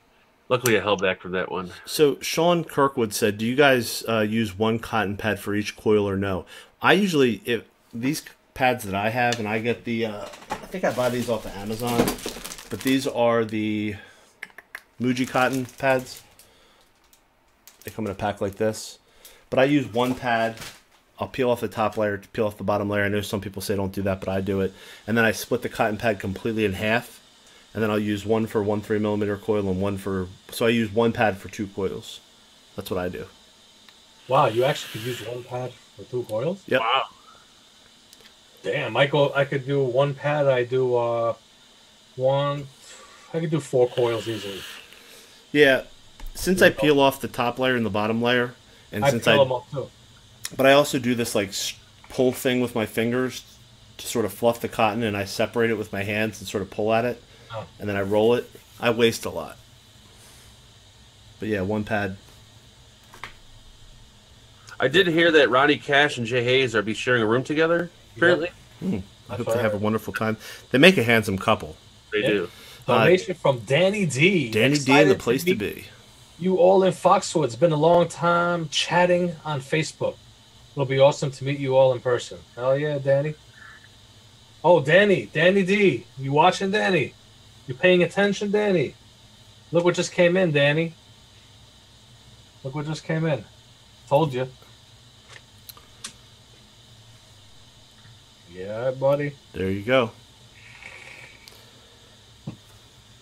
Luckily, I held back from that one. So, Sean Kirkwood said, do you guys use one cotton pad for each coil or no? I usually, if these pads that I have, and I get the, I think I buy these off of Amazon, but these are the Muji cotton pads. They come in a pack like this. But I use one pad. I'll peel off the top layer, peel off the bottom layer. I know some people say don't do that, but I do it. And then I split the cotton pad completely in half. And then I'll use one for 1 3mm coil and one for... So I use one pad for two coils. That's what I do. Wow, you actually could use one pad for two coils? Yep. Wow. Damn, Michael, I could do one pad. I do one... I could do four coils easily. Yeah. Since I peel off the top layer and the bottom layer... and I peel them off too. But I also do this like pull thing with my fingers to sort of fluff the cotton, and I separate it with my hands and sort of pull at it, and then I roll it. I waste a lot. But yeah, one pad. I did hear that Ronnie Cash and Jay Hayes are sharing a room together, apparently. Yeah. I hope they have a wonderful time. They make a handsome couple. They do. Donation from Danny D. Danny D, the place to be. You all in Foxwoods. It's been a long time chatting on Facebook. It'll be awesome to meet you all in person. Hell yeah, Danny. Oh, Danny. Danny D. You watching, Danny? You paying attention, Danny? Look what just came in, Danny. Look what just came in. Told you. Yeah, buddy. There you go.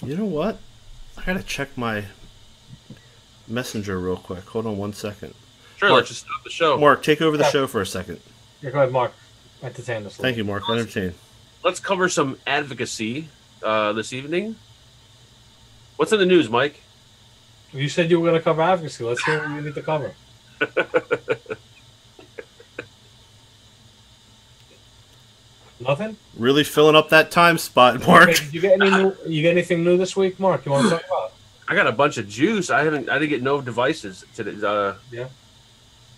You know what? I gotta check my... Messenger real quick. Hold on one second. Sure, Mark, let's just stop the show. Mark, take over the show for a second. Yeah, go ahead, Mark. Entertain us. Thank you, Mark. Entertain. Let's cover some advocacy this evening. What's in the news, Mike? You said you were going to cover advocacy. Let's hear what you need to cover. Nothing? Really filling up that time spot, Mark. Okay, did you get anything new this week, Mark? You want to talk about? I got a bunch of juice. I didn't get no devices today. Yeah.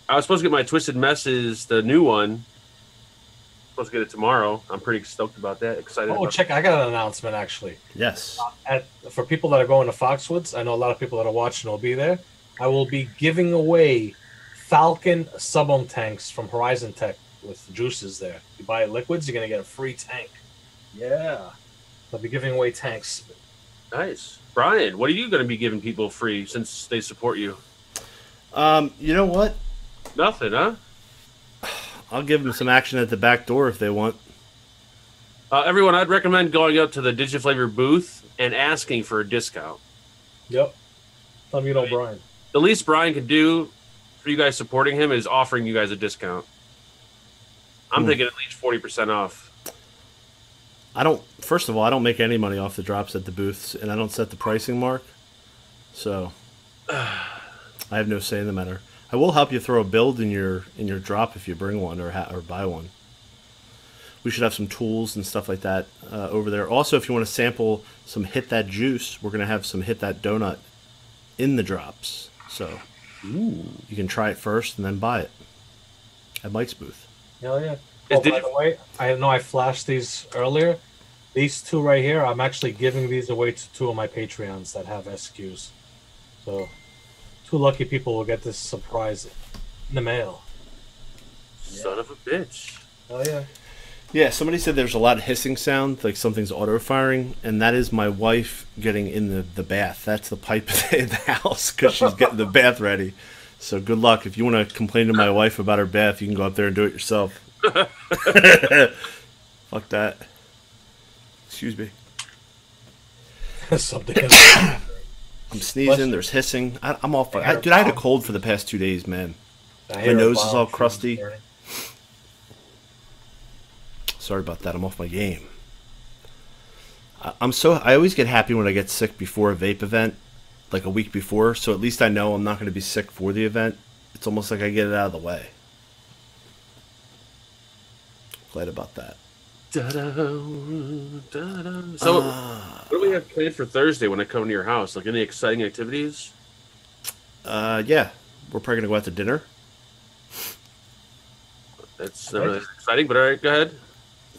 I was supposed to get my Twisted Messes, the new one. I'm supposed to get it tomorrow. I'm pretty stoked about that. Excited. Oh, check! I got an announcement actually. Yes. For people that are going to Foxwoods, I know a lot of people that are watching will be there. I will be giving away Falcon sub-ohm tanks from Horizon Tech with juices there. You buy liquids, you're going to get a free tank. Yeah. They'll be giving away tanks. Nice. Brian, what are you going to be giving people free since they support you? You know what? Nothing, huh? I'll give them some action at the back door if they want. Everyone, I'd recommend going up to the DigiFlavor booth and asking for a discount. Yep. Let me know, Brian. The least Brian could do for you guys supporting him is offering you guys a discount. I'm thinking at least 40% off. First of all, I don't make any money off the drops at the booths, and I don't set the pricing mark. So I have no say in the matter. I will help you throw a build in your drop if you bring one or buy one. We should have some tools and stuff like that over there. Also, if you want to sample some Hit That Juice, we're going to have some Hit That Donut in the drops. So you can try it first and then buy it at Mike's booth. Hell yeah. Oh, by the way, I know I flashed these earlier. These two right here, I'm actually giving these away to two of my Patreons that have SQs. So two lucky people will get this surprise in the mail. Son of a bitch. Hell yeah. Yeah, somebody said there's a lot of hissing sound, like something's auto-firing, and that is my wife getting in the bath. That's the pipe in the house because she's getting the bath ready. So good luck. If you want to complain to my wife about her bath, you can go up there and do it yourself. Fuck that. Excuse me. I'm sneezing. There's hissing. I'm all fucked. Dude, I had a cold for the past 2 days, man. My nose is all crusty. Sorry about that. I'm off my game. I always get happy when I get sick before a vape event, like a week before. So at least I know I'm not going to be sick for the event. It's almost like I get it out of the way. Glad about that. So, what do we have planned for Thursday when I come to your house? Like any exciting activities? Yeah, we're probably going to go out to dinner. That's exciting. But all right, go ahead.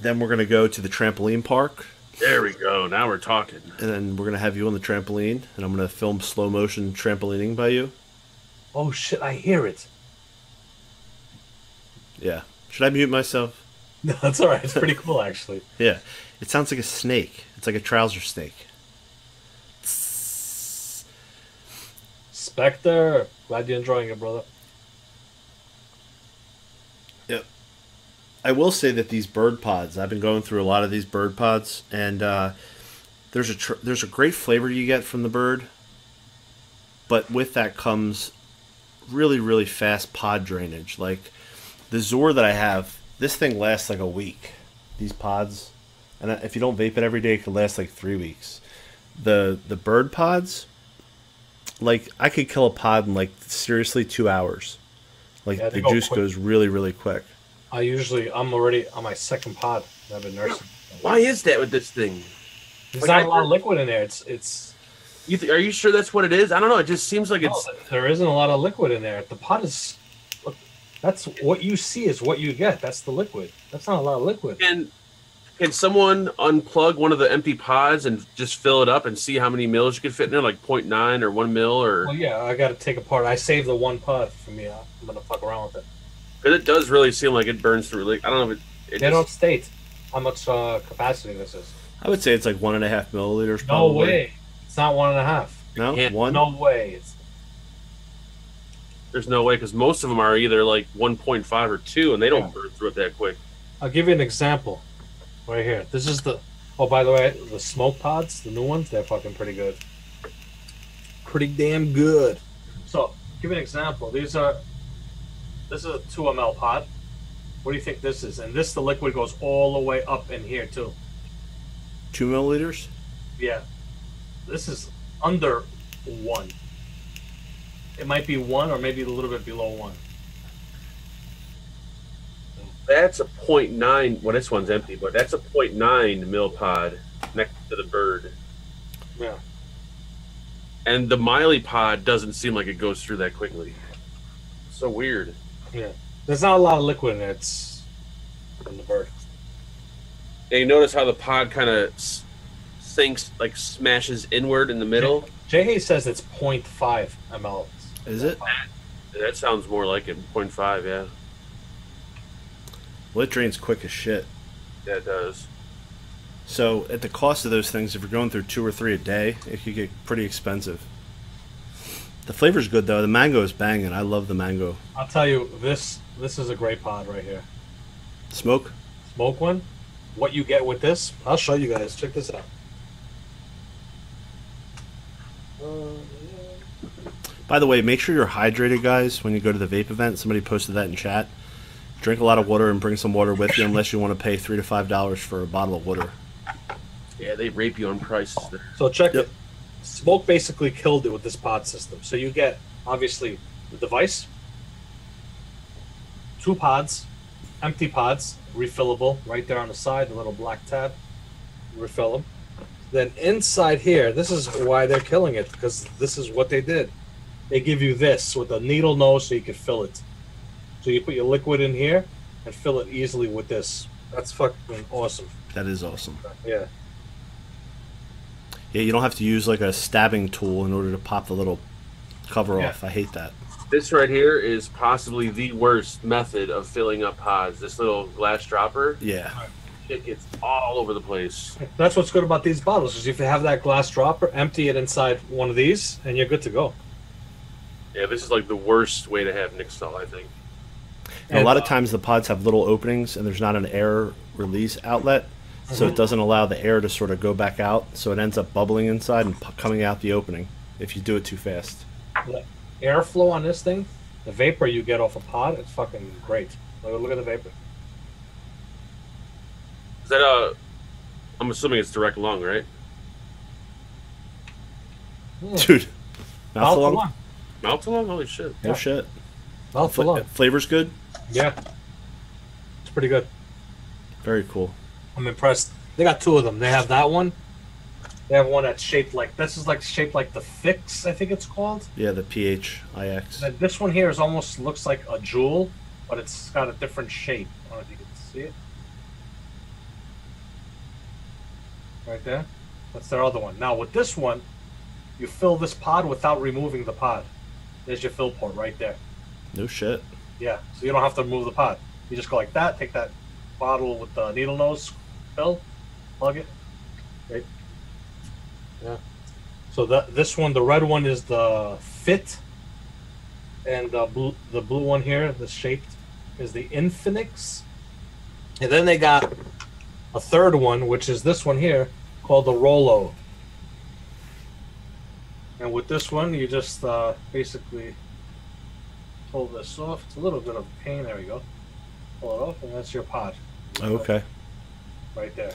Then we're going to go to the trampoline park. There we go. Now we're talking. And then we're going to have you on the trampoline, and I'm going to film slow motion trampolining by you. Oh, shit. I hear it. Yeah. Should I mute myself? No, that's all right. It's pretty cool, actually. Yeah. It sounds like a snake. It's like a trouser snake. Spectre. Glad you're enjoying it, brother. Yep. I will say that these bird pods, I've been going through a lot of these bird pods, and there's a great flavor you get from the bird, but with that comes really, really fast pod drainage. Like the Zor that I have, this thing lasts like a week, these pods. And if you don't vape it every day, it could last like 3 weeks. The bird pods, like I could kill a pod in like seriously 2 hours. Like yeah, the juice goes really, really quick. I'm already on my second pod. I've been nursing. Why is that with this thing? There's like, not a lot of liquid in there. It's. Are you sure that's what it is? I don't know. It just seems like it's. There isn't a lot of liquid in there. The pod is. Look, that's what you see is what you get. That's the liquid. That's not a lot of liquid. And can someone unplug one of the empty pods and just fill it up and see how many mils you could fit in there, like 0.9 or 1 mil or? Well, yeah, I got to take apart. I saved the one pod for me. I'm gonna fuck around with it. Because it does really seem like it burns through. Like, I don't know if it they don't state how much capacity this is. I would say it's like 1.5 milliliters. Probably. No way. It's not 1.5. No? One? No way. There's no way because most of them are either like 1.5 or 2, and they don't burn through it that quick. I'll give you an example right here. This is the... Oh, by the way, the smoke pods, the new ones, they're fucking pretty good. Pretty damn good. So, give you an example. These are... This is a 2 mL pod. What do you think this is? And this, the liquid goes all the way up in here, too. 2 milliliters? Yeah. This is under 1. It might be 1 or maybe a little bit below 1. That's a 0.9. Well, this one's empty, but that's a 0.9 mil pod next to the bird. Yeah. And the Miley pod doesn't seem like it goes through that quickly. So weird. Yeah, there's not a lot of liquid in it from the bird. And you notice how the pod kind of sinks, like smashes inward in the middle. Jay Hayes says it's 0.5 ml. Is it? That sounds more like it. 0.5, yeah. Well, it drains quick as shit. Yeah, it does. So, at the cost of those things, if you're going through 2 or 3 a day, it could get pretty expensive. The flavor's good, though. The mango is banging. I love the mango. I'll tell you, this is a great pod right here. Smoke? Smoke one. What you get with this, I'll show you guys. Check this out. By the way, make sure you're hydrated, guys, when you go to the vape event. Somebody posted that in chat. Drink a lot of water and bring some water with you unless you want to pay $3 to $5 for a bottle of water. Yeah, they rape you on price. So check it. Smoke basically killed it with this pod system. So you get, obviously, the device, 2 pods, empty pods, refillable, right there on the side, the little black tab. Refill them. Then inside here, this is why they're killing it, because this is what they did. They give you this with a needle nose so you can fill it. So you put your liquid in here and fill it easily with this. That's fucking awesome. That is awesome. Yeah. Yeah, you don't have to use like a stabbing tool in order to pop the little cover off. I hate that. This right here is possibly the worst method of filling up pods. This little glass dropper. Yeah. It gets all over the place. That's what's good about these bottles is if you have that glass dropper, empty it inside one of these and you're good to go. Yeah, this is like the worst way to have Nixel, I think. And a lot of times the pods have little openings and there's not an air release outlet, so it doesn't allow the air to sort of go back out, so it ends up bubbling inside and coming out the opening if you do it too fast. The airflow on this thing, the vapor you get off a pod, it's fucking great. Look at the vapor. Is that a... I'm assuming it's direct lung, right? Dude. Mouth to lung? Mouth to lung? Holy shit. No shit. Mouth to lung. Flavor's good? Yeah. It's pretty good. Very cool. I'm impressed. They got 2 of them. They have that one. They have one that's shaped like... This is like shaped like the PHIX, I think it's called. Yeah, the PHIX. And this one here is almost looks like a jewel, but it's got a different shape. I don't know if you can see it. Right there. That's their other one. Now, with this one, you fill this pod without removing the pod. There's your fill port right there. No shit. Yeah, so you don't have to remove the pod. You just go like that, take that bottle with the needle nose, fill, plug it. Right? Yeah. So this one, the red one is the fit, and the blue one here, the shaped, is the Infinix. And then they got a third one, which is this one here, called the Rolo. And with this one, you just basically pull this off. It's a little bit of a pain. There we go. Pull it off, and that's your pod. Oh, okay. Right there.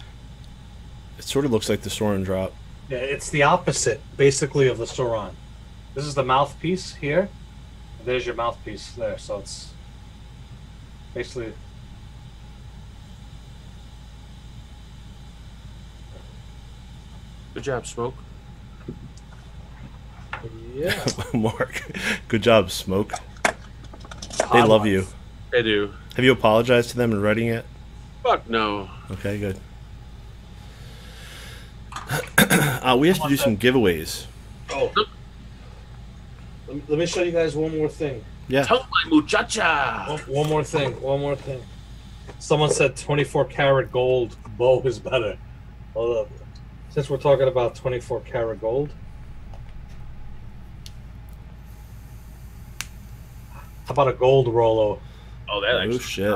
It sort of looks like the Sauron drop. Yeah, it's the opposite, basically, of the Sauron. This is the mouthpiece here. There's your mouthpiece there. So it's basically... Good job, Smoke. Yeah. Mark, good job, Smoke. They love you. They do. Have you apologized to them in writing yet? Fuck no. Okay, good. We have to do some giveaways. Oh. Let me show you guys one more thing. Yeah. Tell my muchacha. One more thing. One more thing. Someone said 24 karat gold bow is better. Hold up. Since we're talking about 24 karat gold, how about a gold Rolo? Oh, that actually shit!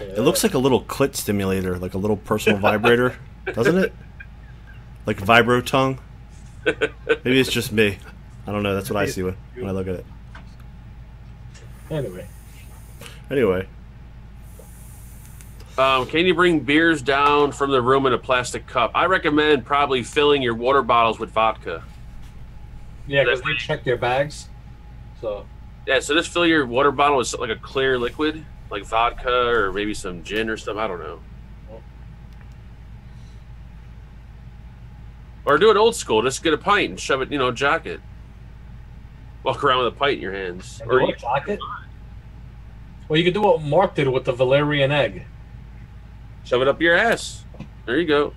Yeah. It looks like a little clit stimulator, like a little personal vibrator, doesn't it? Like vibro tongue. Maybe it's just me. I don't know. That's what I see when I look at it. Anyway. Can you bring beers down from the room in a plastic cup? I recommend probably filling your water bottles with vodka. Yeah, because they check their bags. So yeah, so just fill your water bottle with like a clear liquid, like vodka or maybe some gin or something. I don't know. Or do it old school. Just get a pint and shove it, you know, jock it. Walk around with a pint in your hands. Or you jock it? Well, you could do what Mark did with the Valerian egg. Shove it up your ass. There you go.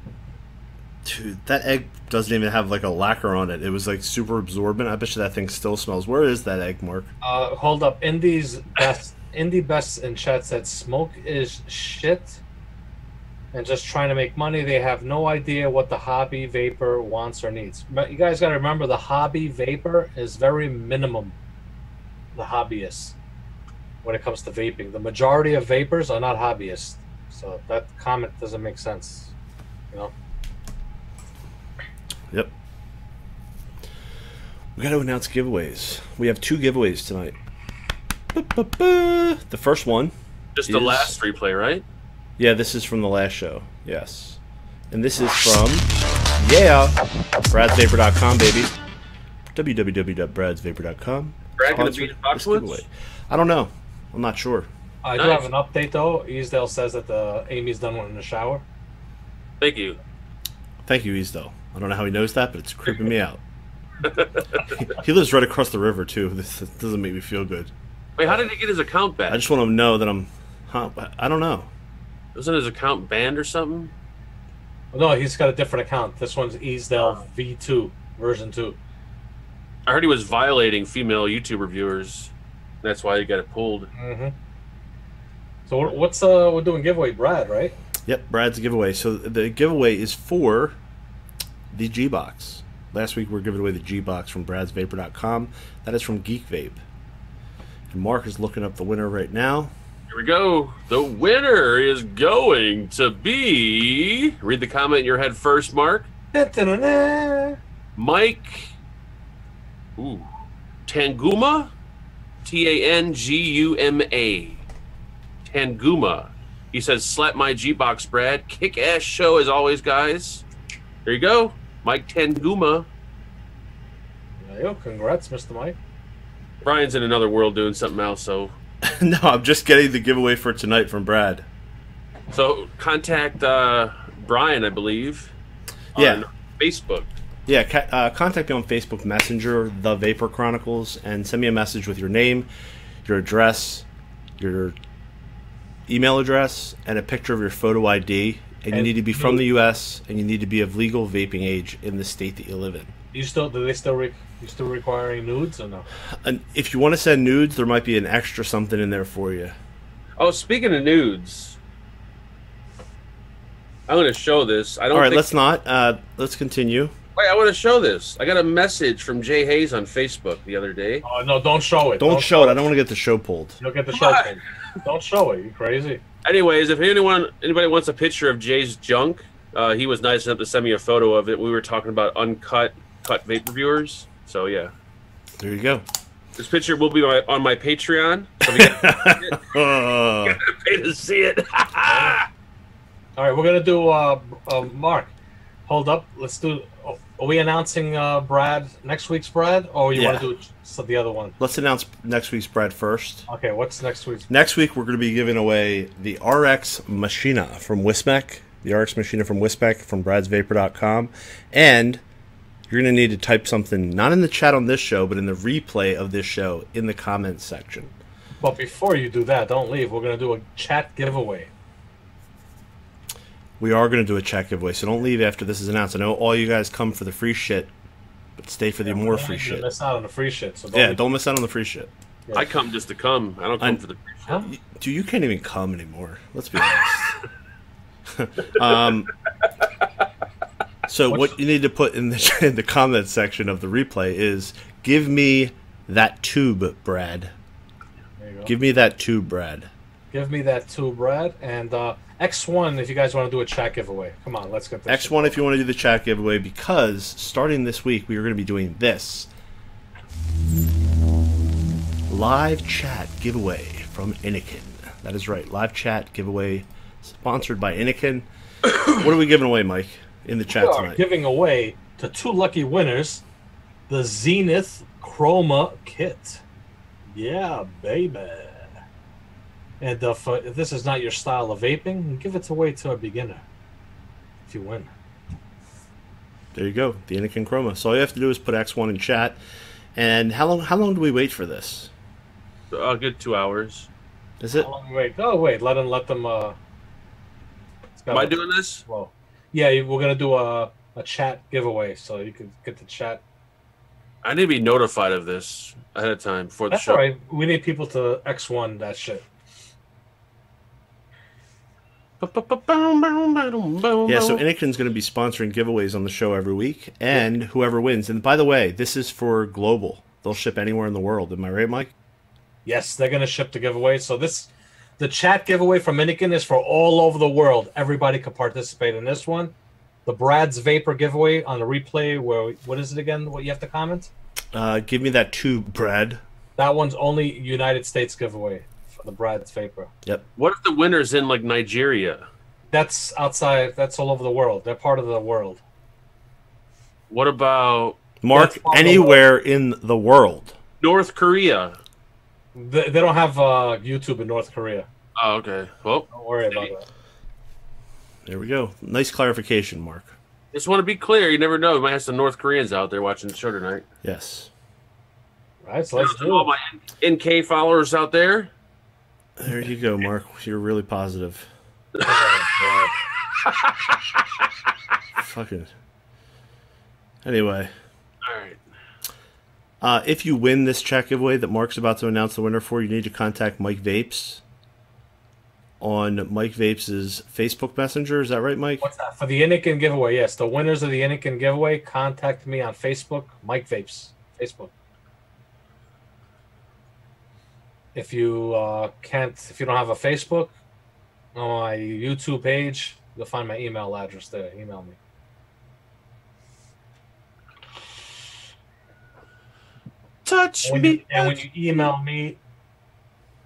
Dude, that egg doesn't even have like a lacquer on it. It was like super absorbent. I bet you that thing still smells. Where is that egg, Mark? Hold up. Indy's best Indie Best in chat said Smoke is shit and just trying to make money. They have no idea what the hobby vapor wants or needs. But you guys got to remember, the hobby vapor is very minimum, the hobbyists, when it comes to vaping. The majority of vapors are not hobbyists. So that comment doesn't make sense, you know? Yep. We got to announce giveaways. We have two giveaways tonight. The first one. Just the last replay, right? Yeah, this is from the last show. Yes. And this is from, yeah, bradsvapor.com, baby. www.bradsvapor.com. Brad going to be in Foxwoods? I don't know. I'm not sure. I do have an update, though. Easdale says that Amy's done one in the shower. Thank you. Thank you, Easdale. I don't know how he knows that, but it's creeping me out. He lives right across the river, too. This doesn't make me feel good. Wait, how did he get his account back? I just want him to know that I'm... Huh, I don't know. Wasn't his account banned or something? Well, no, he's got a different account. This one's Easdale V2, version 2. I heard he was violating female YouTuber viewers. That's why he got it pulled. Mm-hmm. So what's we're doing giveaway, Brad, right? Yep, Brad's giveaway. So the giveaway is for the G box. Last week we were giving away the G box from bradsvapor.com. That is from Geek Vape. And Mark is looking up the winner right now. Here we go. The winner is going to be, read the comment in your head first, Mark. Mike Ooh. Tanguma, T-A-N-G-U-M-A. Tanguma. He says, slap my G-Box, Brad. Kick-ass show as always, guys. There you go. Mike Tanguma. Yo, congrats, Mr. Mike. Brian's in another world doing something else, so... No, I'm just getting the giveaway for tonight from Brad. So, contact Brian, I believe, yeah. On Facebook. Yeah, contact me on Facebook Messenger, The Vapor Chronicles, and send me a message with your name, your address, your... email address, and a picture of your photo ID, and you need to be from the U.S. and you need to be of legal vaping age in the state that you live in. Do they still requiring nudes or no? And if you want to send nudes, there might be an extra something in there for you. Oh, speaking of nudes, I'm going to show this. I don't. All right, let's not. Let's continue. Wait, I want to show this. I got a message from Jay Hayes on Facebook the other day. Oh, no, don't show it. Don't show it. I don't want to get the show pulled. You'll get the show pulled. Don't show it. You crazy. Anyways, if anybody wants a picture of Jay's junk, he was nice enough to send me a photo of it. We were talking about uncut, cut vape reviewers. So, yeah. There you go. This picture will be on my Patreon. So you got to pay to see it. All right, we're going to do Mark. Hold up. Let's do... Oh. Are we announcing Brad, next week's Brad, or you want to do the other one? Let's announce next week's Brad first. Okay, what's next week's? Next week we're going to be giving away the RX Machina from Wismec, from bradsvapor.com, and you're going to need to type something, not in the chat on this show, but in the replay of this show in the comments section. But before you do that, don't leave. We're going to do a chat giveaway. We are going to do a chat giveaway, so don't leave after this is announced. I know all you guys come for the free shit, but stay for the more free shit. Don't miss out on the free shit. So don't miss out on the free shit. Yes. I come just to come. I don't come for the free shit. Huh? Dude, you can't even come anymore. Let's be honest. So what you need to put in the comment section of the replay is, give me that tube, Brad. There you go. Give me that tube, Brad. Give me that tube, Brad. And... X1 if you guys want to do a chat giveaway. Come on, let's get this. X1 if you want to do the chat giveaway, because starting this week we are going to be doing this live chat giveaway from Innokin. That is right, live chat giveaway sponsored by Innokin. What are we giving away, Mike, in the chat tonight? We are giving away to two lucky winners the Zenith Chroma Kit. Yeah, baby. And if this is not your style of vaping, give it away to a beginner if you win. There you go, the Innokin Chroma. So all you have to do is put X1 in chat. And how long do we wait for this? A good 2 hours. Is it? How long wait? Oh, wait, let them... Am I doing this? Well, yeah, we're going to do a chat giveaway, so you can get the chat I need to be notified of this ahead of time before the show. That's all right. We need people to X1 that shit. Yeah, so Innokin's going to be sponsoring giveaways on the show every week, and whoever wins. And by the way, this is for global. They'll ship anywhere in the world. Am I right, Mike? Yes, they're going to ship the giveaway. So this, the chat giveaway from Innokin is for all over the world. Everybody can participate in this one. The Brad's Vapor giveaway on the replay. Where what is it again? What you have to comment? Give me that tube, Brad. That one's only United States giveaway. The Brad's Vapor. Yep. What if the winner's in like Nigeria? That's outside. That's all over the world. They're part of the world. What about Mark? Anywhere in the world. North Korea. They don't have YouTube in North Korea. Oh, okay. Well, don't worry about that. There we go. Nice clarification, Mark. Just want to be clear. You never know. We might have some North Koreans out there watching the show tonight. Yes. All right. So let's do all my NK followers out there. There you go, Mark. You're really positive. Oh, fucking. Anyway. All right. If you win this chat giveaway that Mark's about to announce the winner for, you need to contact Mike Vapes on Mike Vapes' Facebook Messenger. Is that right, Mike? What's that? For the Innokin giveaway, yes. The winners of the Innokin giveaway, contact me on Facebook, Mike Vapes. Facebook. If you if you don't have a Facebook, on my YouTube page, you'll find my email address there. Email me. Touch me. And when you email me,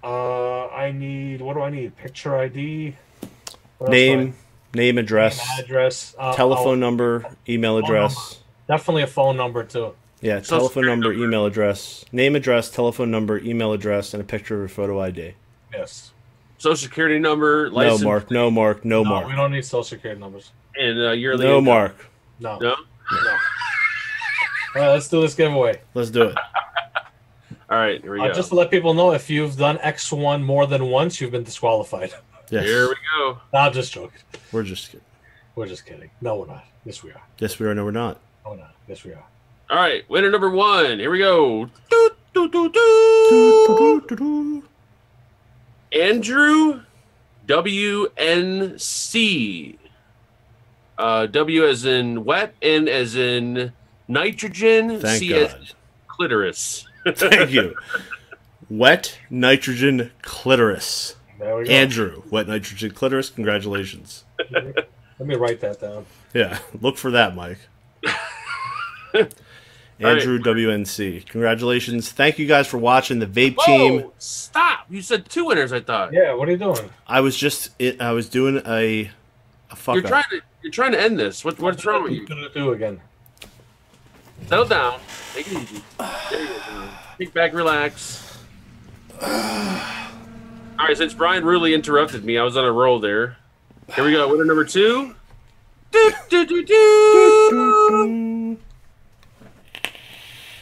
I need, what do I need? Picture ID, name, address, telephone number, email address. Definitely a phone number too. Yeah, telephone number, email address, name, address, telephone number, email address, and a picture or photo ID. Yes. Social security number, license. No, Mark. No, Mark. No, Mark. We don't need social security numbers. And yearly. No, income. Mark. No. No. No. All right, let's do this giveaway. Let's do it. All right, here we go. Just to let people know, if you've done X1 more than once, you've been disqualified. Yes. Here we go. No, I'm just joking. We're just kidding. We're just kidding. No, we're not. Yes, we are. Yes, we are. No, we're not. No, we're not. Yes, we are. All right, winner number one. Here we go. Doo, doo, doo, doo. Doo, doo, doo, doo. Andrew WNC. W as in wet, N as in nitrogen, thank C God. As in clitoris. Thank you. Wet nitrogen clitoris. There we go. Andrew, wet nitrogen clitoris. Congratulations. Let me write that down. Yeah, look for that, Mike. Andrew right. WNC. Congratulations. Thank you guys for watching the Vape Team. Stop. You said two winners, I thought. Yeah, what are you doing? I was doing a fuck up. You're trying to end this. What's wrong with you? What are you going to do again? Settle down. Take it easy. There you go. Kick back, relax. All right, since Brian really interrupted me, I was on a roll there. Here we go. Winner number two. Do, do, do, do.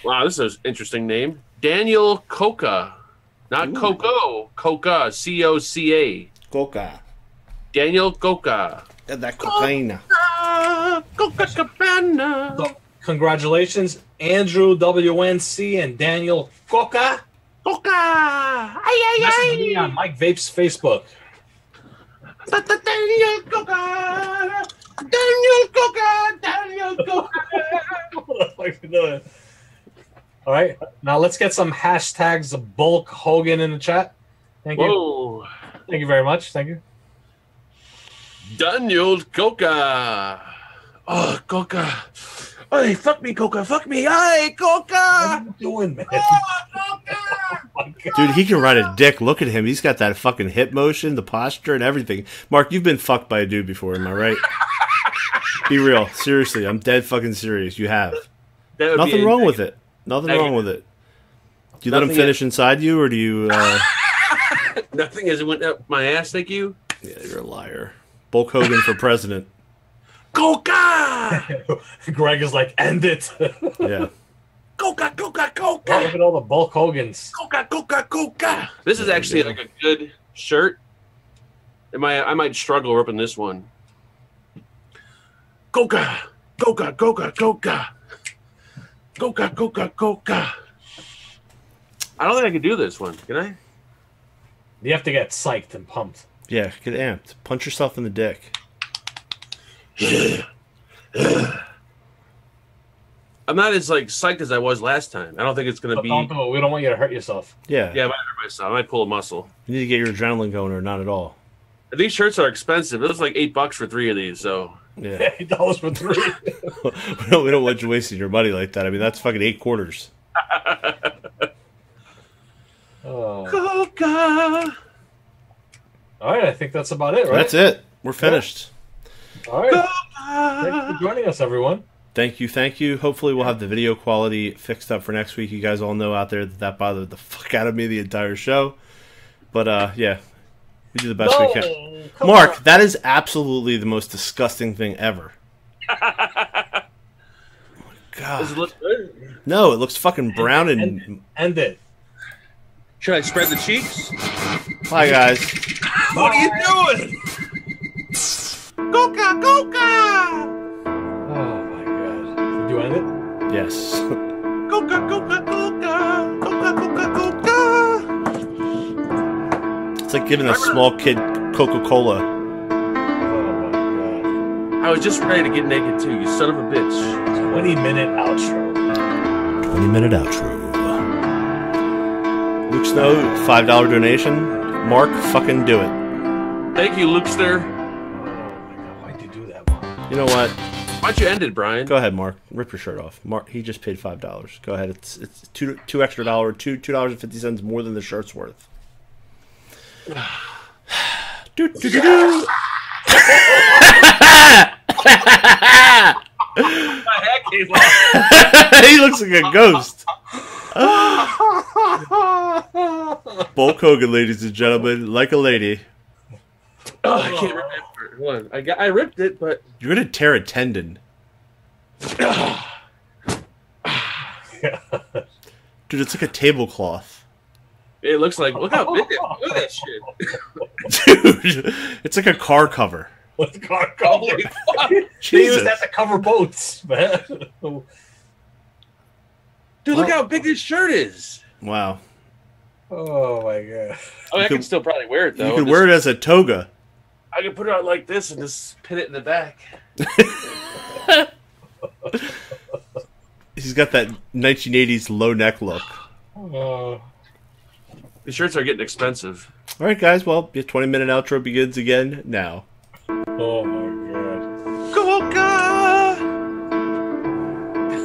Wow, this is an interesting name. Daniel Coca. Not ooh. Coco. Coca. C-O-C-A. Coca. Daniel Coca. That cocaine. Coca Cabana. So, congratulations, Andrew WNC and Daniel Coca. Coca. Ay, ay, ay. Message me on Mike Vape's Facebook. Daniel Coca. Daniel Coca. Daniel Coca. What the fuck are you doing? All right, now let's get some hashtags of Bulk Hogan in the chat. Thank whoa. You. Thank you very much. Thank you. Daniel Coca. Oh, Coca. Hey, fuck me, Coca. Fuck me. Hey, Coca. What are you doing, man? Oh, Coca. Oh, dude, he can ride a dick. Look at him. He's got that fucking hip motion, the posture, and everything. Mark, you've been fucked by a dude before, am I right? Be real. Seriously, I'm dead fucking serious. You have. Nothing wrong with it. Nothing wrong with it. Do you let him finish inside you, or do you... Nothing as it went up my ass, thank you? Yeah, you're a liar. Bulk Hogan for president. Coca! Greg is like, end it. Yeah. Coca, Coca, Coca! Look at all the Bulk Hogans. Coca, Coca, Coca! This is actually like a good shirt. I might struggle ripping this one. Coca! Coca, Coca, Coca! Coca. I don't think I can do this one. Can I? You have to get psyched and pumped. Yeah, get amped. Punch yourself in the dick. I'm not as like psyched as I was last time. I don't think it's gonna be. We don't want you to hurt yourself. Yeah. Yeah, I might hurt myself. I might pull a muscle. You need to get your adrenaline going, or not at all. These shirts are expensive. It was like $8 for 3 of these. So yeah, $8 for 3. we don't want you wasting your money like that. I mean, that's fucking 8 quarters. Oh. Coca. All right, I think that's about it, right? That's it. We're finished. Yeah. All right. Coca. Thanks for joining us, everyone. Thank you, thank you. Hopefully we'll have the video quality fixed up for next week. You guys all know out there that that bothered the fuck out of me the entire show. But, yeah, we do the best we can. Mark, on. That is absolutely the most disgusting thing ever. Oh my God. Does it look good? No, it looks fucking brown and... End it. Should I spread the cheeks? Hi, guys. What are you doing? Coca, Coca! You end it? Yes. Coca, Coca, Coca, Coca, Coca, Coca. It's like giving a small kid Coca-Cola. Oh my God. I was just ready to get naked too, you son of a bitch. 20-minute outro. 20-minute outro. Luke Snow, $5 donation. Mark, fucking do it. Thank you, Lukester. Oh my God, why'd you do that, Mark? You know what? Why'd you end it, Brian? Go ahead, Mark. Rip your shirt off. Mark, he just paid $5. Go ahead. It's $2.50 more than the shirt's worth. Do, do, do, do. He looks like a ghost. Bulk Hogan, ladies and gentlemen, like a lady. Oh, I can't remember. One. I ripped it, but you're gonna tear a tendon. Dude, it's like a tablecloth. It looks like. Look how big it is. Look at that shit. Dude, it's like a car cover. What's car cover? They use that to cover boats, man. Dude, look how big this shirt is. Wow. Oh my God. Oh, I can still probably wear it though. You could wear it as a toga. I can put it out like this and just pin it in the back. He's got that 1980s low neck look. These shirts are getting expensive. All right, guys. Well, your 20-minute outro begins again now. Oh, my God. Coca!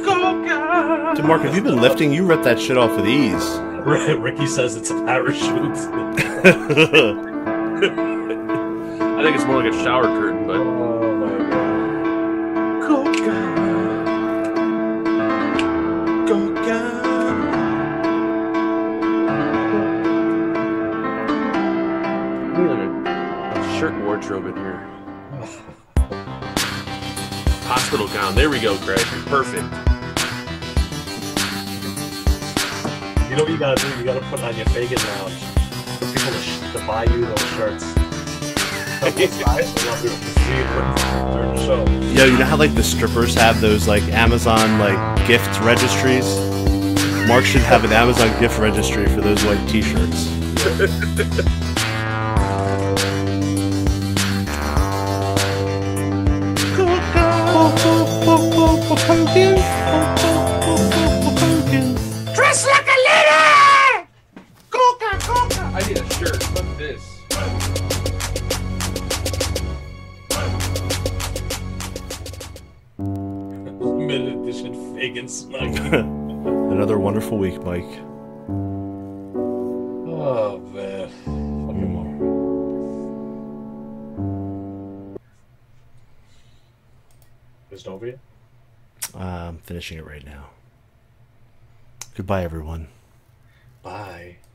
Coca! So, Mark, have you been lifting? You ripped that shit off with ease. Ricky says it's a parachute. I think it's more like a shower curtain, but... Oh, my God. Coca. Coca. We have a shirt wardrobe in here. Hospital gown. There we go, Greg. Perfect. You know what you gotta do? You gotta put on your Vegas lounge for people to buy you those shirts. Yo, you know how like the strippers have those like Amazon like gift registries? Mark should have an Amazon gift registry for those white t-shirts. Dress like a lady! Coca, Coca! I need a shirt. What's this? Another wonderful week, Mike. Oh, man. Fucking Mark. Is it over yet? I'm finishing it right now. Goodbye, everyone. Bye.